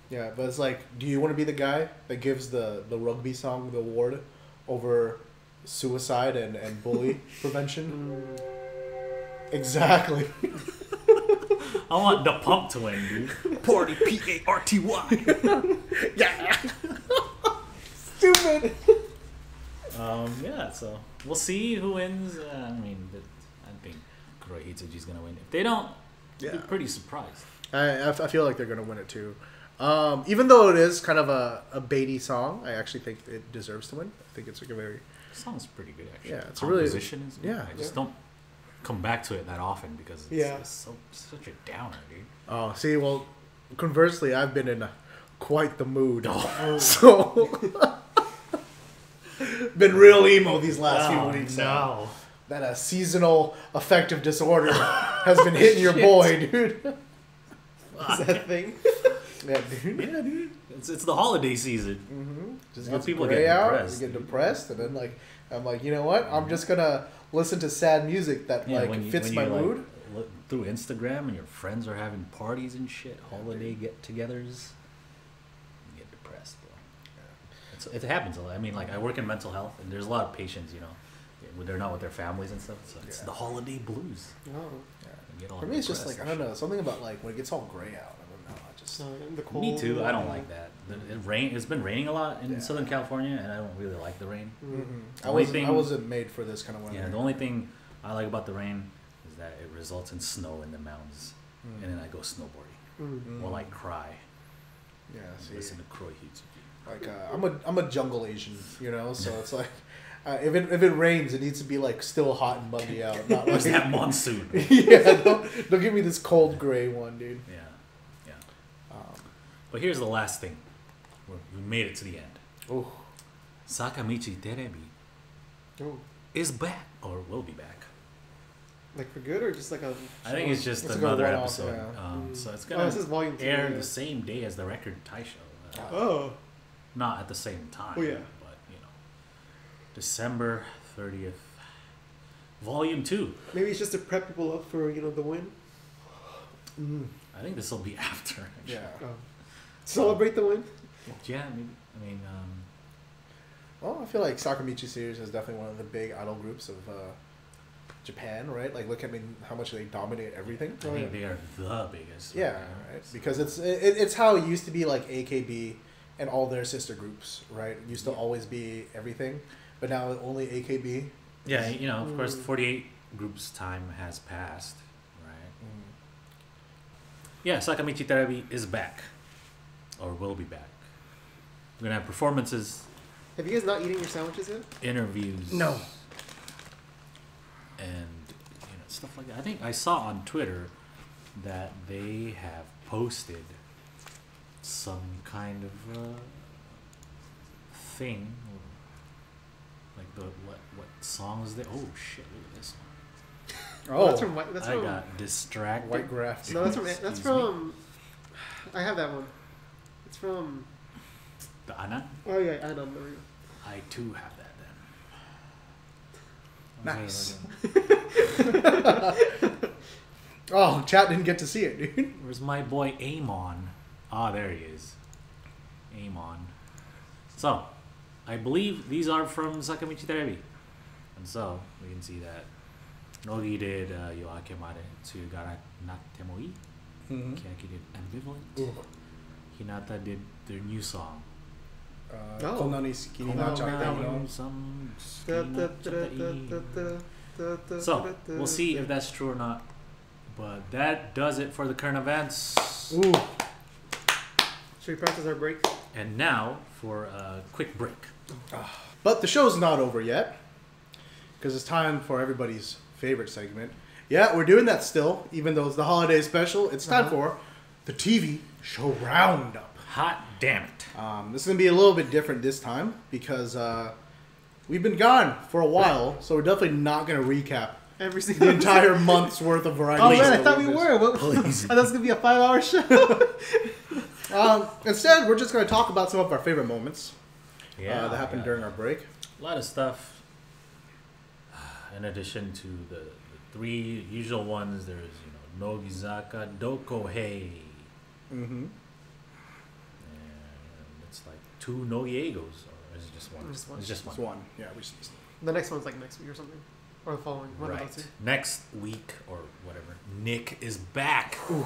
Yeah, but it's like, do you want to be the guy that gives the rugby song the award over suicide and bully prevention? Exactly. I want Da Pump to win, dude. Party, Party. Yeah. Stupid. Yeah, so we'll see who wins. I mean, I think Kuroi Hitsuji's going to win. If they don't, I'd be pretty surprised. I feel like they're going to win it, too. Even though it is kind of a baity song, I actually think it deserves to win. I think it's like a very... The song's pretty good, actually. Yeah, it's composition is good. Yeah. I just don't come back to it that often because it's such a downer, dude. Oh, see, well, conversely, I've been in quite the mood. Oh. So, been real emo these last few weeks. No. That seasonal affective disorder has been hitting your boy, dude. Is that a thing? Yeah, dude. Yeah, dude. It's the holiday season. Mm-hmm. Just people get depressed. Get depressed, and then like I'm like, you know what? I'm just gonna listen to sad music that like fits my mood. Like, through Instagram, and your friends are having parties and shit, holiday get-togethers. You get depressed, bro. Yeah. It happens a lot. I mean, like I work in mental health, and there's a lot of patients, you know, they're not with their families and stuff. So it's the holiday blues. Oh. Yeah. For me, it's just like I don't know, something about like when it gets all gray out. The cold. Me too. I don't like that. It's been raining a lot in Southern California, and I don't really like the rain. Mm-hmm. I wasn't made for this kind of weather. Yeah, the only thing I like about the rain is that it results in snow in the mountains, and then I go snowboarding or like cry. Yeah, see. Listen to Kuroi Hitsuji. Like I'm a jungle Asian, you know. So it's like if it rains, it needs to be like still hot and muggy out. Not like that monsoon. Yeah, don't give me this cold gray one, dude. Yeah. But here's the last thing. We made it to the end. Oh. Sakamichi Terebi is back, or will be back. Like for good, or just like a... I think it's just another episode. So it's going to air the same day as the record Taisho. Not at the same time. Oh, yeah. But, you know. December 30th. Volume 2. Maybe it's just to prep people up for, you know, the win. Mm. I think this will be after. Actually. Yeah. Celebrate the win? Yeah, maybe. I mean, well, I feel like Sakamichi Series is definitely one of the big idol groups of Japan, right? Like, look at how much they dominate everything. I think they are the biggest. Yeah, right? Because it's how it used to be, like AKB and all their sister groups, right? It used to always be everything, but now only AKB. Yeah, you know, of course, 48 groups' time has passed, right? Yeah, Sakamichi Terebi is back. Or will be back. We're gonna have performances. Have you guys not eaten your sandwiches yet? Interviews. No. And you know, stuff like that. I think I saw on Twitter that they have posted some kind of thing, like what songs they. Oh shit! Look at this one. Oh, that's from White. That's from, I got distracted. White Graph. No, that's from. That's from. I have that one. It's from. The Anan. Oh yeah, Anan. I too have that then. Nice. Oh, chat didn't get to see it, dude. Where's my boy Amon? Ah, there he is. Amon. So, I believe these are from Sakamichi Terebi. And so, we can see that Nogi did Yoakemare Tsugara Natemoi. Kiyaki did Ambivalent. Hinata did their new song. So, we'll see if that's true or not. But that does it for the current events. Ooh. Should we practice our break? And now for a quick break. But the show's not over yet, because it's time for everybody's favorite segment. Yeah, we're doing that still, even though it's the holiday special. It's time for the TV show roundup. Hot damn it. This is going to be a little bit different this time, because we've been gone for a while, so we're definitely not going to recap every single entire month's worth of variety. Oh man, I thought we were. What, please. I thought it was going to be a 5-hour show. Instead, we're just going to talk about some of our favorite moments that happened during our break. A lot of stuff. In addition to the three usual ones, there's Nogizaka Dokohei. Mm-hmm. And it's like 2 Nogiegos, or is it just one? Just one. It's just one. It's one. Yeah, we just... The next one's like next week or something. Or the following. Right. Next week or whatever. Nick is back. Ooh.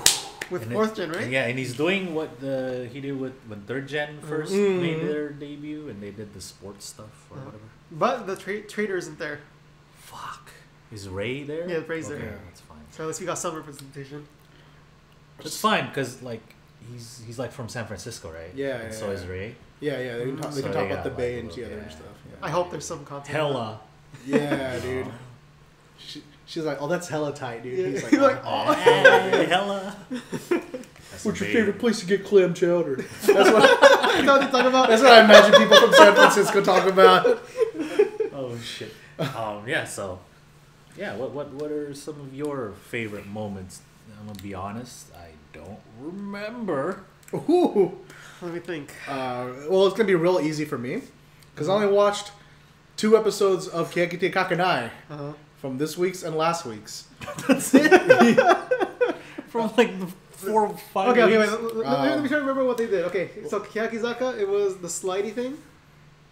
With and 4th gen, right? Yeah, and he's doing what he did with when 3rd gen first made their debut, and they did the sports stuff or whatever. But the trader isn't there. Fuck. Is Ray there? Yeah, Ray's there. Yeah, that's fine. So at least we got some representation. It's fine, because like he's like from San Francisco, right? Yeah. And so is Ray. Yeah, yeah. They can talk, they about the Bay and the other stuff. Yeah. I hope there's some content. Hella. Yeah, dude. She's like, oh, that's hella tight, dude. Yeah. He's like, oh, hey, hella. What's your favorite place to get clam chowder? That's what I talk about. That's what I imagine people from San Francisco talk about. Oh shit. Yeah. So, yeah. What are some of your favorite moments? I'm gonna be honest. I don't remember. Ooh. Let me think. Well, it's gonna be real easy for me, because I only watched 2 episodes of Keyakite Kakenai. From this week's and last week's. That's it? From like the 4 or 5 weeks. Okay, wait. Let me try to remember what they did. Okay, so Keyakizaka, it was the slidey thing,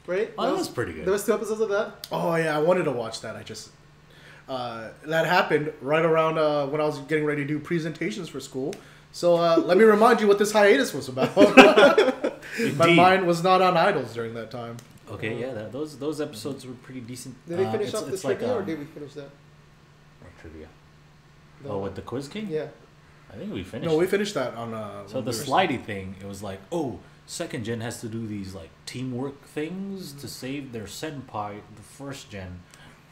right? Oh, that was pretty good. There was 2 episodes of that. Oh, yeah, I wanted to watch that. I just... that happened right around when I was getting ready to do presentations for school. So let me remind you what this hiatus was about. My mind was not on idols during that time. Okay, yeah, those episodes were pretty decent. Did we finish up the trivia, or did we finish that? What trivia? Oh, with the Quiz King? Yeah. I think we finished. No, we finished that on... so the slidey thing, it was like, oh, 2nd gen has to do these like teamwork things to save their senpai, the 1st gen,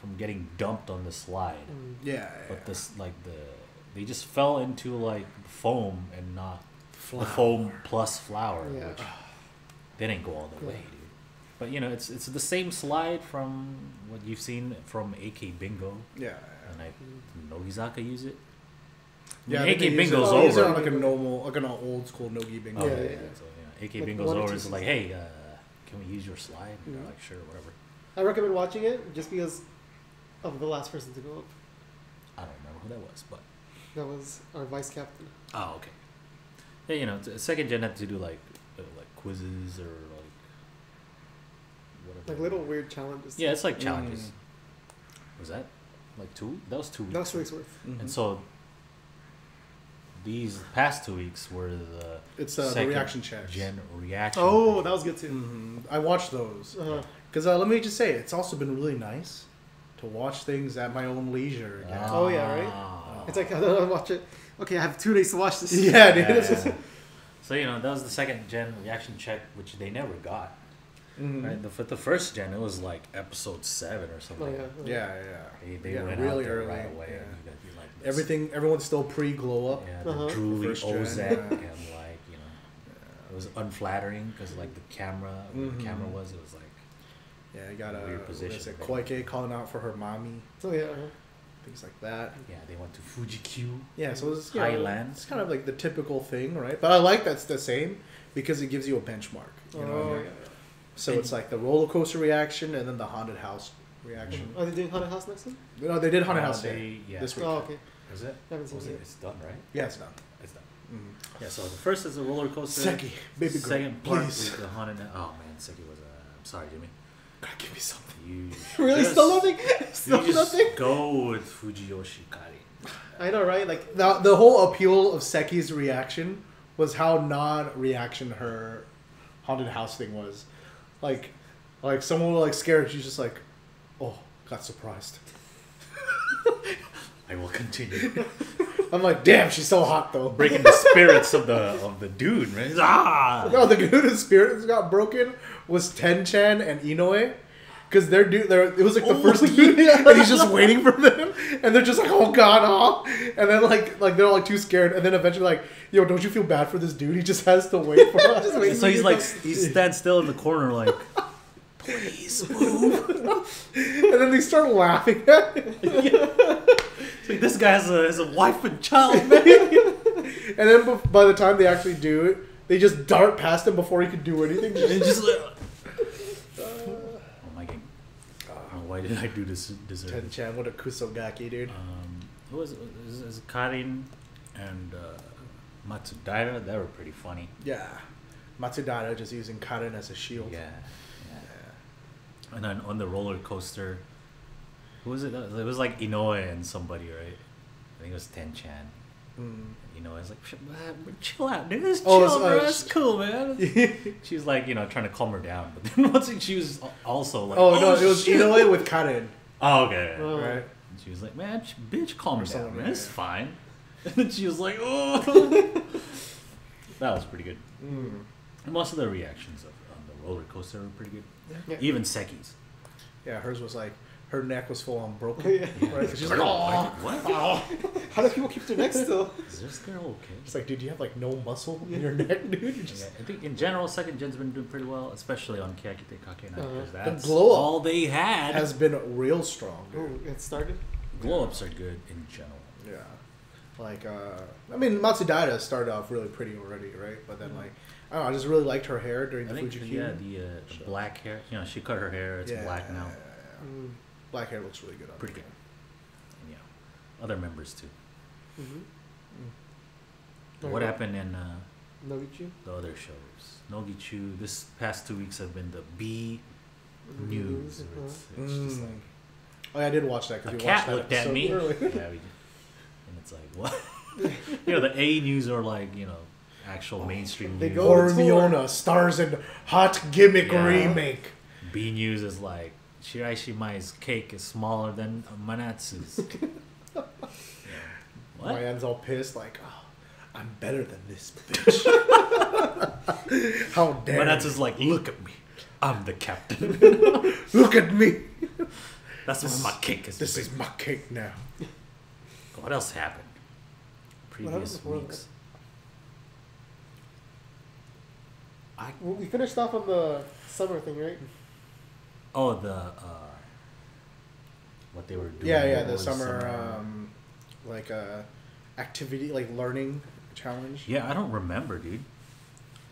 from getting dumped on the slide. Yeah. But this they just fell into like foam and not flour. The foam plus flour, which they didn't go all the way. But it's the same slide from what you've seen from AK Bingo. Yeah. And Nogizaka use it. Yeah. AK Bingo's over. He's like a normal, like an old school Nogi Bingo. Oh, yeah. So, AK Bingo's over. It's like, hey, can we use your slide? And they're like, sure, whatever. I recommend watching it just because of the last person to go up. I don't remember who that was, but that was our vice captain. Oh, okay. Yeah, 2nd gen had to do like quizzes or. Like little weird challenges. Yeah, it's like challenges. Was that like 2? That was 2 weeks. That was 2 weeks worth. And so these past 2 weeks were the the reaction checks. Gen reaction. Oh, that was good too. I watched those because let me just say it's also been really nice to watch things at my own leisure. Again. Oh yeah, right. It's like I don't watch it. Okay, I have 2 days to watch this. Yeah, dude. Yeah. So that was the 2nd gen reaction check, which they never got. Right, the 1st gen, it was like episode 7 or something. Yeah. They went really out there early, right away. Yeah. And you like this. Everyone's still pre-glow up. Yeah, the drooly Ozak and it was unflattering because like the camera was, it was like, yeah, you got a weird position. Koike calling out for her mommy. Oh yeah. things like that. Yeah, they went to Fuji-Q. Yeah, so it's Highlands. It's kind of like the typical thing, right? But I like that's the same because it gives you a benchmark. You know? Yeah. So and it's like the roller coaster reaction and then the haunted house reaction. Mm-hmm. Are they doing haunted house next time? No, they did haunted house this week. Oh, okay. Is it? I haven't seen it. It's done, right? Yeah, it's done. Mm-hmm. Yeah, so the first is the roller coaster. Seki, baby girl, second part is the haunted. Oh man, Seki was a. I'm sorry, Jimmy. God, give me something. You really still nothing? Still nothing? Go with Fujiyoshi Kari. I know, right? Like the whole appeal of Seki's reaction was how non-reaction her haunted house thing was. Like someone was like scared. She's just like, oh, got surprised. I will continue. I'm like, damn, she's so hot though. Breaking the spirits of the dude, right? Ah! No, the dude's spirits got broken was Ten-chan and Inoue, because their dude, it was like the first dude, and he's just waiting for them, and they're just like, oh god, oh, and then like they're all like too scared, and then eventually like, yo, don't you feel bad for this dude? He just has to wait for us. So he's like, he stands still in the corner like. Please move. And then they start laughing at him. It's like, this guy has a wife and child, man. And then by the time they actually do it, they just dart past him before he could do anything. Just like, oh my god. Why did I do this? Ten-chan, what a kusogaki, dude. Who was it? It was Karin and Matsudaira. They were pretty funny. Yeah. Matsudaira just using Karin as a shield. Yeah. And then on the roller coaster, who was it? It was like Inoue and somebody, right? I think it was Ten-chan. Inoue's like, chill out, dude. It's chill, bro. It's cool, man. She's like, trying to calm her down. But then once she was also like, it was Inoue with Karen. Oh, okay. Oh. Right. And she was like, man, bitch, calm her down, man. It's fine. And then she was like, oh. That was pretty good. And most of the reactions on the roller coaster were pretty good. Yeah. Even Seki's. Yeah, hers was like, her neck was full on broken. Right? She's like, what? How do people keep their necks still? Is this girl okay? It's like, dude, you have like no muscle in your neck, dude. I think in general, second gen's been doing pretty well, especially on Keyakite Kakenai. The glow up all they had has been real strong. Dude. It started? Glow ups are good in general. Yeah. Like, I mean, Matsudaira started off really pretty already, right? But then, like, I don't know, I just really liked her hair during the Fuji-Q. Yeah, the black hair. You know, she cut her hair. It's black now. Black hair looks really good on pretty good. And yeah. Other members, too. What happened in Nogichu? The other shows. Nogichu, this past 2 weeks have been the B News. It's just like... Oh, yeah, I did watch that because we watched that episode at me. Early. Yeah, we did. And it's like, what? The A News are like, actual mainstream news. Ormiona stars in hot gimmick remake. B News is like, Shiraishi Mai's cake is smaller than Manatsu's. What? Ryan's all pissed like, oh, I'm better than this bitch. How dare Manatsu's like, look at me. I'm the captain. Look at me. That's what my cake is. This is my cake now. What else happened? Previous weeks. We finished off on the summer thing, right? Oh, the what they were doing. Yeah, the summer like activity, like learning challenge. Yeah, I don't remember, dude.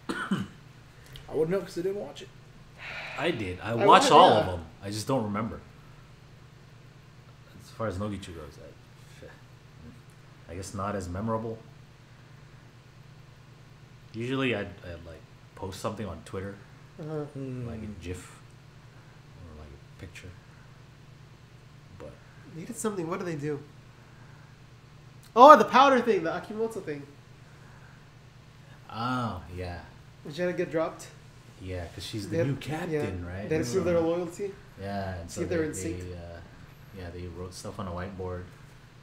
I wouldn't know because I didn't watch it. I did. I watched all of them. I just don't remember. As far as Nogichu goes, I guess not as memorable. Usually, I'd like. Post something on Twitter, like a GIF or like a picture. But they did something. What do they do? Oh, the powder thing, the Akimoto thing. Oh yeah. Did Jenna get dropped? Yeah, because she's the new captain, right? They had to prove their loyalty. Yeah, and so they're in sync. Yeah, they wrote stuff on a whiteboard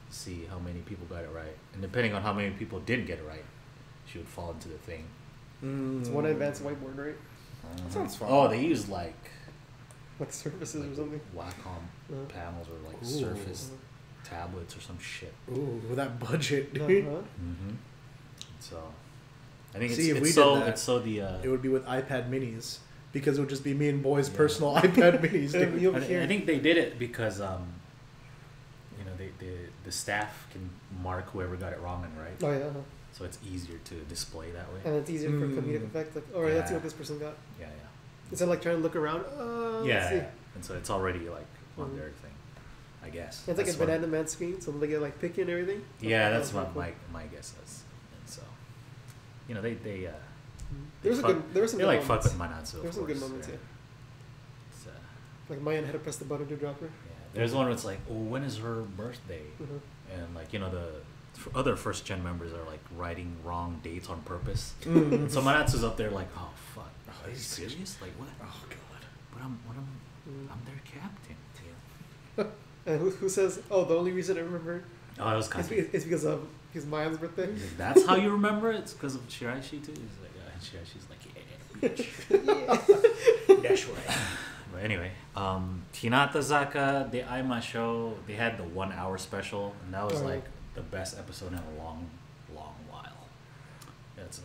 to see how many people got it right, and depending on how many people didn't get it right, she would fall into the thing. It's one advanced whiteboard, right? That sounds fun. Oh, they use like surfaces or something. Wacom panels or like surface tablets or some shit. Ooh, with that budget, dude. So, I think it would be with iPad minis because it would just be me and boys' personal iPad minis. I think they did it because the staff can mark whoever got it wrong and right. Oh yeah. Uh-huh. So it's easier to display that way. And it's easier for comedic effect. Like, all right, let's see what this person got. Yeah, yeah. Instead of like trying to look around. Let's see. Yeah. And so it's already like on their thing, I guess. It's like that's a Banana Man screen, so they get like picky and everything. Yeah, that's what my guess is. And so, you know, there were some good moments. They like fuck with Manatsu. There were some good moments. Yeah. Like Mayan had to press the button to drop her. Yeah. There's one where it's like, oh, when is her birthday? Mm-hmm. And like, you know, the other first gen members are like writing wrong dates on purpose. Mm-hmm. And so Manatsu's up there like, oh fuck, are you serious? Like what? Oh god. But I'm their captain. Yeah. And who says? Oh, the only reason I remember. Oh, it was it's because of his Mayan's birthday. Like, that's how you remember it? It's because of Shiraishi too. He's like, Shiraishi's like, yeah. That's right. But anyway, Hinatazaka, the Aima show, they had the 1 hour special, and that was like the best episode in a long, long while. That's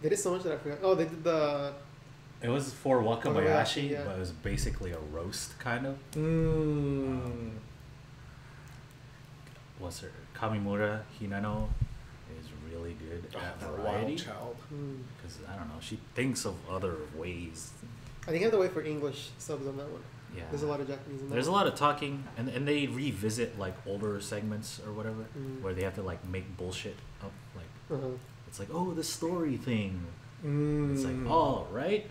they did so much that I forgot. Oh, they did the. It was for Wakabayashi, but it was basically a roast kind of. What's her? Kamimura Hinano is really good at variety. Because I don't know, she thinks of other ways. I think I have to wait for English subs on that one. Yeah. There's a lot of Japanese in that. There's a lot of talking, and they revisit like older segments or whatever, where they have to like make bullshit up. Like it's like, oh, the story thing. It's like, all right,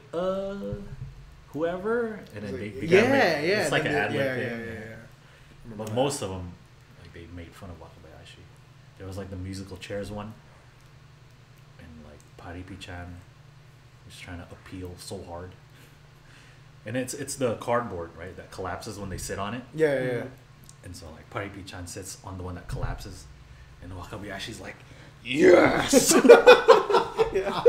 whoever, and then they it's like an ad lib thing. But most of them, like they made fun of Wakabayashi. There was like the musical chairs one, and like Paripi-chan was trying to appeal so hard. And it's the cardboard, right, that collapses when they sit on it. Yeah. And so, like, Paripi-chan sits on the one that collapses, and Wakabayashi's like, yes! Yeah.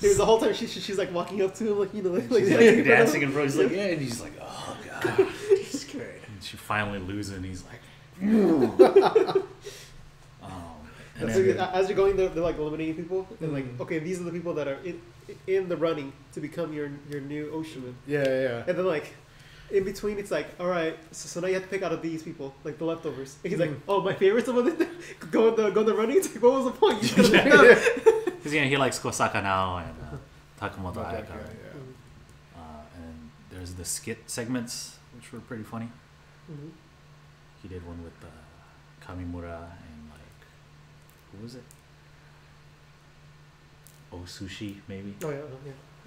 The whole time she's, like, walking up to him, like, you know, like, she's, like dancing in front of him. He's like, yeah, and he's like, oh, God, he's scared. And she finally loses, and he's like, and so, as you're going, they're like eliminating people, and like, okay, these are the people that are in the running to become your new Oshiman. Yeah. And then like, in between, it's like, all right, so now you have to pick out of these people, like the leftovers. And he's like, oh, my favorite's the one that go in the running. It's like, what was the point? You just because you know he likes Kosaka now and Takamoto Ayaka. Yeah. And there's the skit segments, which were pretty funny. He did one with Kamimura and. Who was it? Osushi, maybe? Oh, yeah.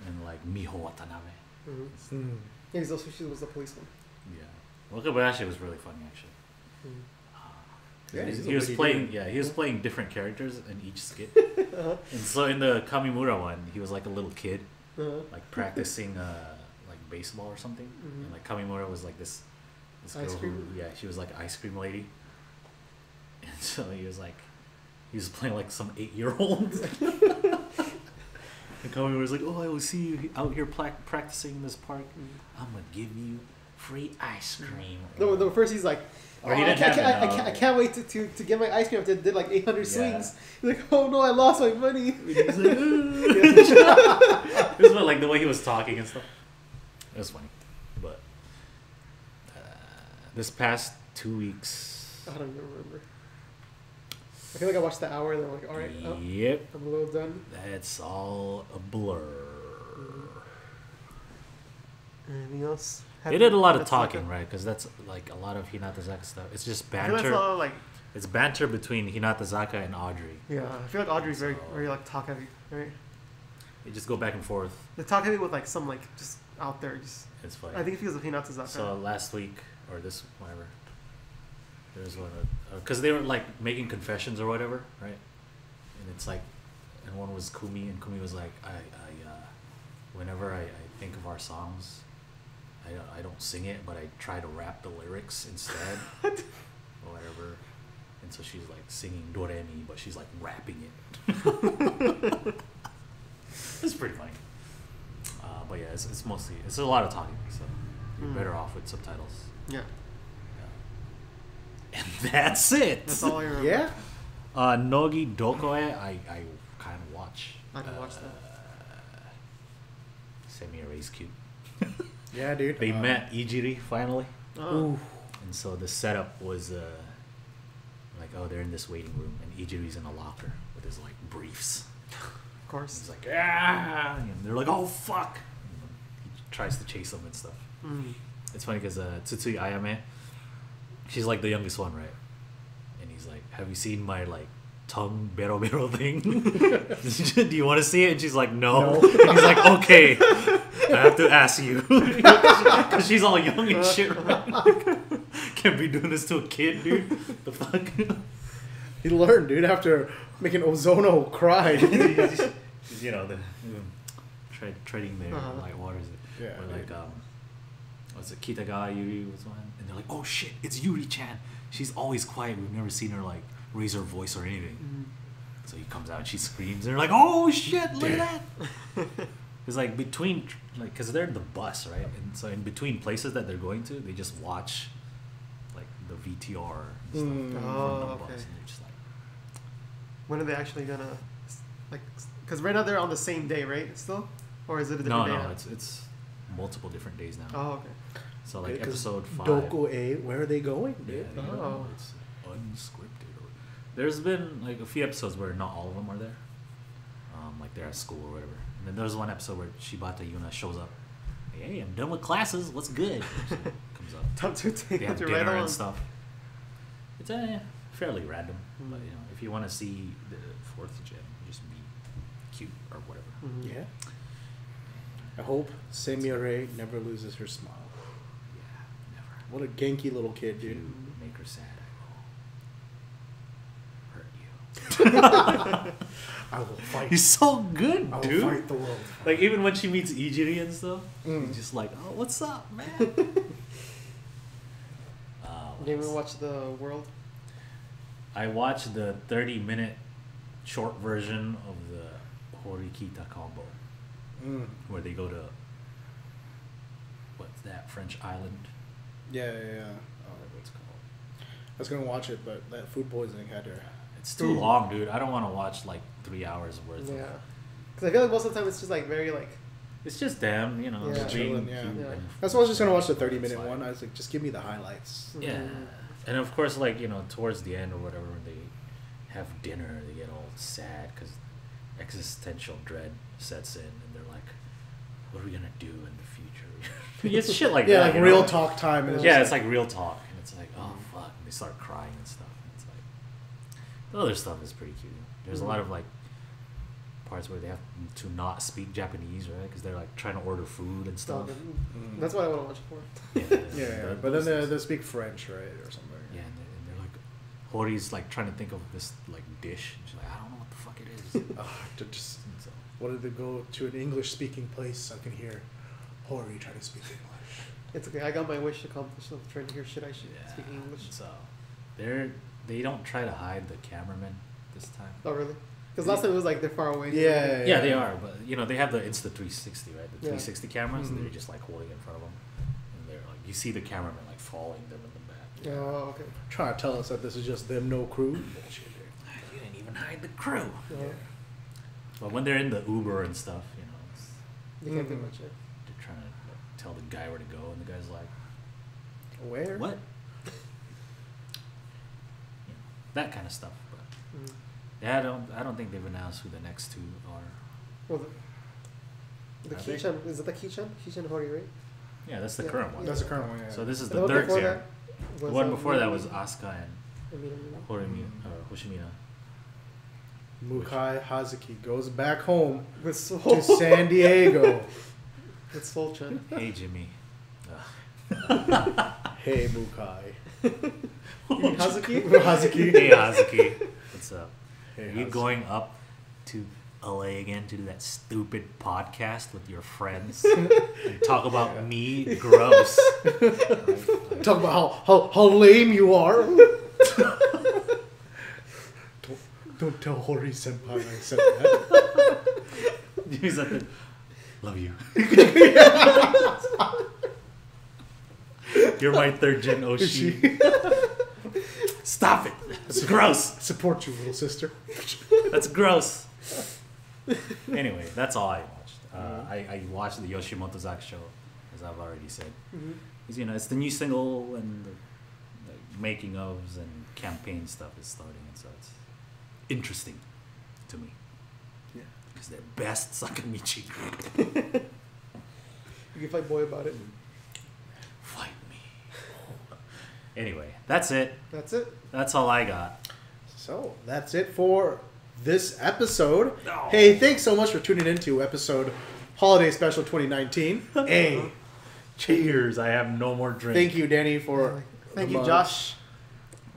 And like Miho Watanabe. Yeah, because Osushi was the police one. Yeah. Wakabayashi was really funny, actually. He was playing different characters in each skit. And so in the Kamimura one, he was like a little kid, like practicing like baseball or something. And like Kamimura was like this girl who, she was like ice cream lady. And so he was like, he was playing like some 8-year-old. And Kamimura was like, oh, I will see you out here practicing in this park. I'm going to give you free ice cream. No, first he's like, oh, I can't wait to get my ice cream after I did like 800 swings. He's like, oh no, I lost my money. He's like, this is like the way he was talking and stuff. It was funny. But this past 2 weeks. I don't even remember. I feel like I watched the hour and I'm like, all right, I'm a little done. That's all a blur. Anything else? They did a lot of talking, right? Because that's like a lot of Hinatazaka stuff. It's just banter. I feel that's all, like, it's banter between Hinatazaka and Audrey. Yeah, I feel like Audrey's very like talk heavy, right? They just go back and forth. They talk heavy with like some like just out there. Just it's funny. I think it's because of Hinatazaka. So last week or this whatever. There's one because they were like making confessions or whatever, right? And it's like, and one was Kumi, and Kumi was like, whenever I think of our songs, I don't sing it, but I try to rap the lyrics instead, or whatever. And so she's like singing Doremi, but she's like rapping it. It's pretty funny. But yeah, it's a lot of talking, so you're better off with subtitles. Yeah. And that's it. That's all I remember. Yeah. Nogi Dokoe, I kind of watch. I can watch that. Semi-erase cute. Yeah, dude. They met Ijiri finally. Ooh. And so the setup was like, oh, they're in this waiting room, and Ijiri's in a locker with his like briefs. Of course. He's like, ah, and they're like, oh fuck. And he tries to chase them and stuff. Mm-hmm. It's funny because Tsutsui Ayame, she's like the youngest one, right? And he's like, have you seen my like tongue bero bero thing? Do you want to see it? And she's like, no. And he's like, okay, I have to ask you, because she's all young and shit, right? Like, can't be doing this to a kid, dude. The fuck. He learned, dude, after making Ozono cry. You know, the treading their light waters. Yeah, or like what's it, Kitagawa Yuri was one, and they're like, oh shit, it's Yuri-chan. She's always quiet. We've never seen her like raise her voice or anything. Mm-hmm. So he comes out and she screams, and they're like, oh shit, look at that. It's like between, like, because they're in the bus, right? And so in between places that they're going to, they just watch like the VTR and stuff from the bus, and they're just like, when are they actually gonna, like, because right now they're on the same day, right? Still, or is it a different day? No, it's multiple different days now. Oh, okay. So like episode 5. Doku-e, where are they going, dude? Yeah, oh, it's unscripted. There's been like a few episodes where not all of them are there, like they're at school or whatever. And then there's one episode where Shibata Yuna shows up. Hey, I'm done with classes. What's good? So comes up. They have dinner and stuff. It's fairly random, but you know, if you want to see the 4th gen, just be cute or whatever. Mm-hmm. Yeah. I hope Semiore never loses her smile. Yeah, never. What a ganky little kid, dude. You make her sad. I will fight. He's so good, dude. I will fight the world. Like, even when she meets Ijiri and stuff, he's just like, oh, what's up, man? Did you ever watch The World? I watched the 30-minute short version of the Horikita combo, where they go to, what's that, French island? Yeah. Oh, what's it called? I was going to watch it, but that food poisoning had her. It's too long, dude. I don't want to watch like 3 hours worth. Yeah, because I feel like most of the time it's just like very like. It's just them, you know. Yeah, chilling, yeah. That's why I was just gonna watch the 30-minute one. I was like, just give me the highlights. Yeah, and of course, like, you know, towards the end or whatever, when they have dinner, they get all sad because existential dread sets in, and they're like, "What are we gonna do in the future?" It's shit like that. Yeah, like real talk time. And it's like real talk, and it's like, oh fuck, and they start crying and stuff. The other stuff is pretty cute. There's a lot of like parts where they have to not speak Japanese, right? Because they're like trying to order food and stuff. That's what I want to watch it for. Yeah. But then they speak French, right, or something. Yeah, and they're like, Hori's like trying to think of this like dish, and she's like, I don't know what the fuck it is. What did they go to an English-speaking place so I can hear Hori trying to speak English? It's okay. I got my wish accomplished. So I'm trying to hear speaking English. So they don't try to hide the cameraman this time. Oh, really? Because last time it was like they're far away. Yeah, they are. But, you know, they have the Insta360, right? The 360 cameras. And they're just like holding in front of them. And they're like, you see the cameraman like following them in the back. You know? Oh, okay. Trying to tell us that this is just them, no crew. Bullshit, dude. You didn't even hide the crew. Yeah. But when they're in the Uber and stuff, you know. They can't do much. They're trying to like, tell the guy where to go. And the guy's like, where? What? That kind of stuff, but I don't think they've announced who the next two are. Well, the Keychan, is it the Keychan Hori, right? Yeah, that's the current one. That's the current one. Yeah. So this is the 3rd gen. The one before that was Asuka and Horimiya, Hoshimina. Mukai Hazuki goes back home to San Diego. With Soul Chen. Hey Jimmy. Hey Mukai. Hazuki? Hey, Hazuki. What's up? Hey, you going up to LA again to do that stupid podcast with your friends and talk about me? Gross. Talk about how lame you are. Don't tell Hori Senpai I said that. He's like, love you. You're my 3rd gen Oshi. Stop it. That's gross. Support you, little sister. That's gross. Anyway, that's all I watched. I watched the Yoshimoto Zaka show, as I've already said. Because, you know, it's the new single and the making ofs and campaign stuff is starting, so it's interesting to me. Yeah. Because they're best Sakamichi. You can fight boy about it. Fight me. Anyway, that's it. That's it. That's all I got. So that's it for this episode. Oh. Hey, thanks so much for tuning in to episode Holiday Special 2019. Hey. Cheers. I have no more drink. Thank you, Danny, for... Thank you, Josh.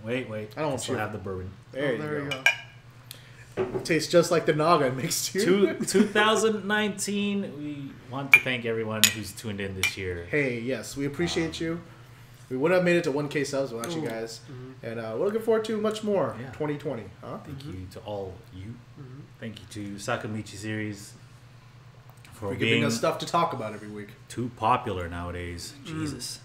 Wait, wait. I don't still have the bourbon. There you go. It tastes just like the Naga mixed here. 2019, we want to thank everyone who's tuned in this year. Hey, yes. We appreciate you. We wouldn't have made it to 1K subs without you guys. And we're looking forward to much more 2020. Huh? Thank you to all you. Thank you to Sakamichi Series for giving us stuff to talk about every week. Too popular nowadays. Jesus.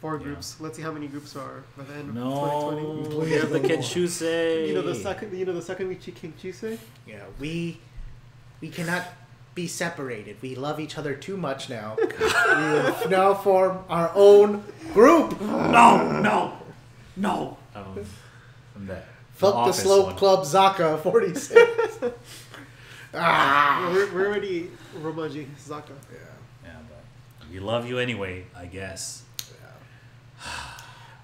Four groups. Let's see how many groups are by the end of 2020. We have the Kenchusei. You know the Sakamichi Kenchusei? Yeah, we cannot be separated. We love each other too much now. We now form our own group. No. Fuck the Slope Club Zaka46. We're already Romaji Zaka. Yeah, but we love you anyway, I guess.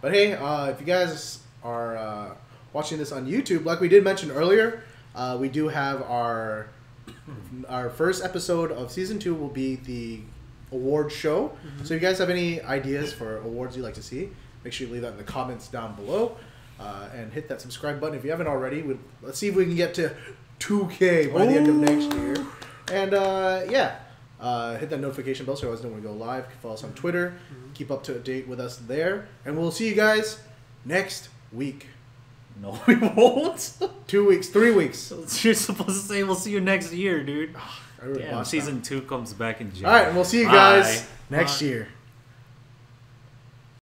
But hey, if you guys are watching this on YouTube, like we did mention earlier, we do have our first episode of season 2 will be the award show. So if you guys have any ideas for awards you'd like to see, make sure you leave that in the comments down below, and hit that subscribe button if you haven't already. Let's see if we can get to 2K by the end of next year. And hit that notification bell so you always know when we go live. Follow us on Twitter. Keep up to date with us there. And we'll see you guys next week. No, we won't. 2 weeks, 3 weeks. You're supposed to say we'll see you next year, dude. Damn, season 2 comes back in June. All right, and we'll see you guys next year.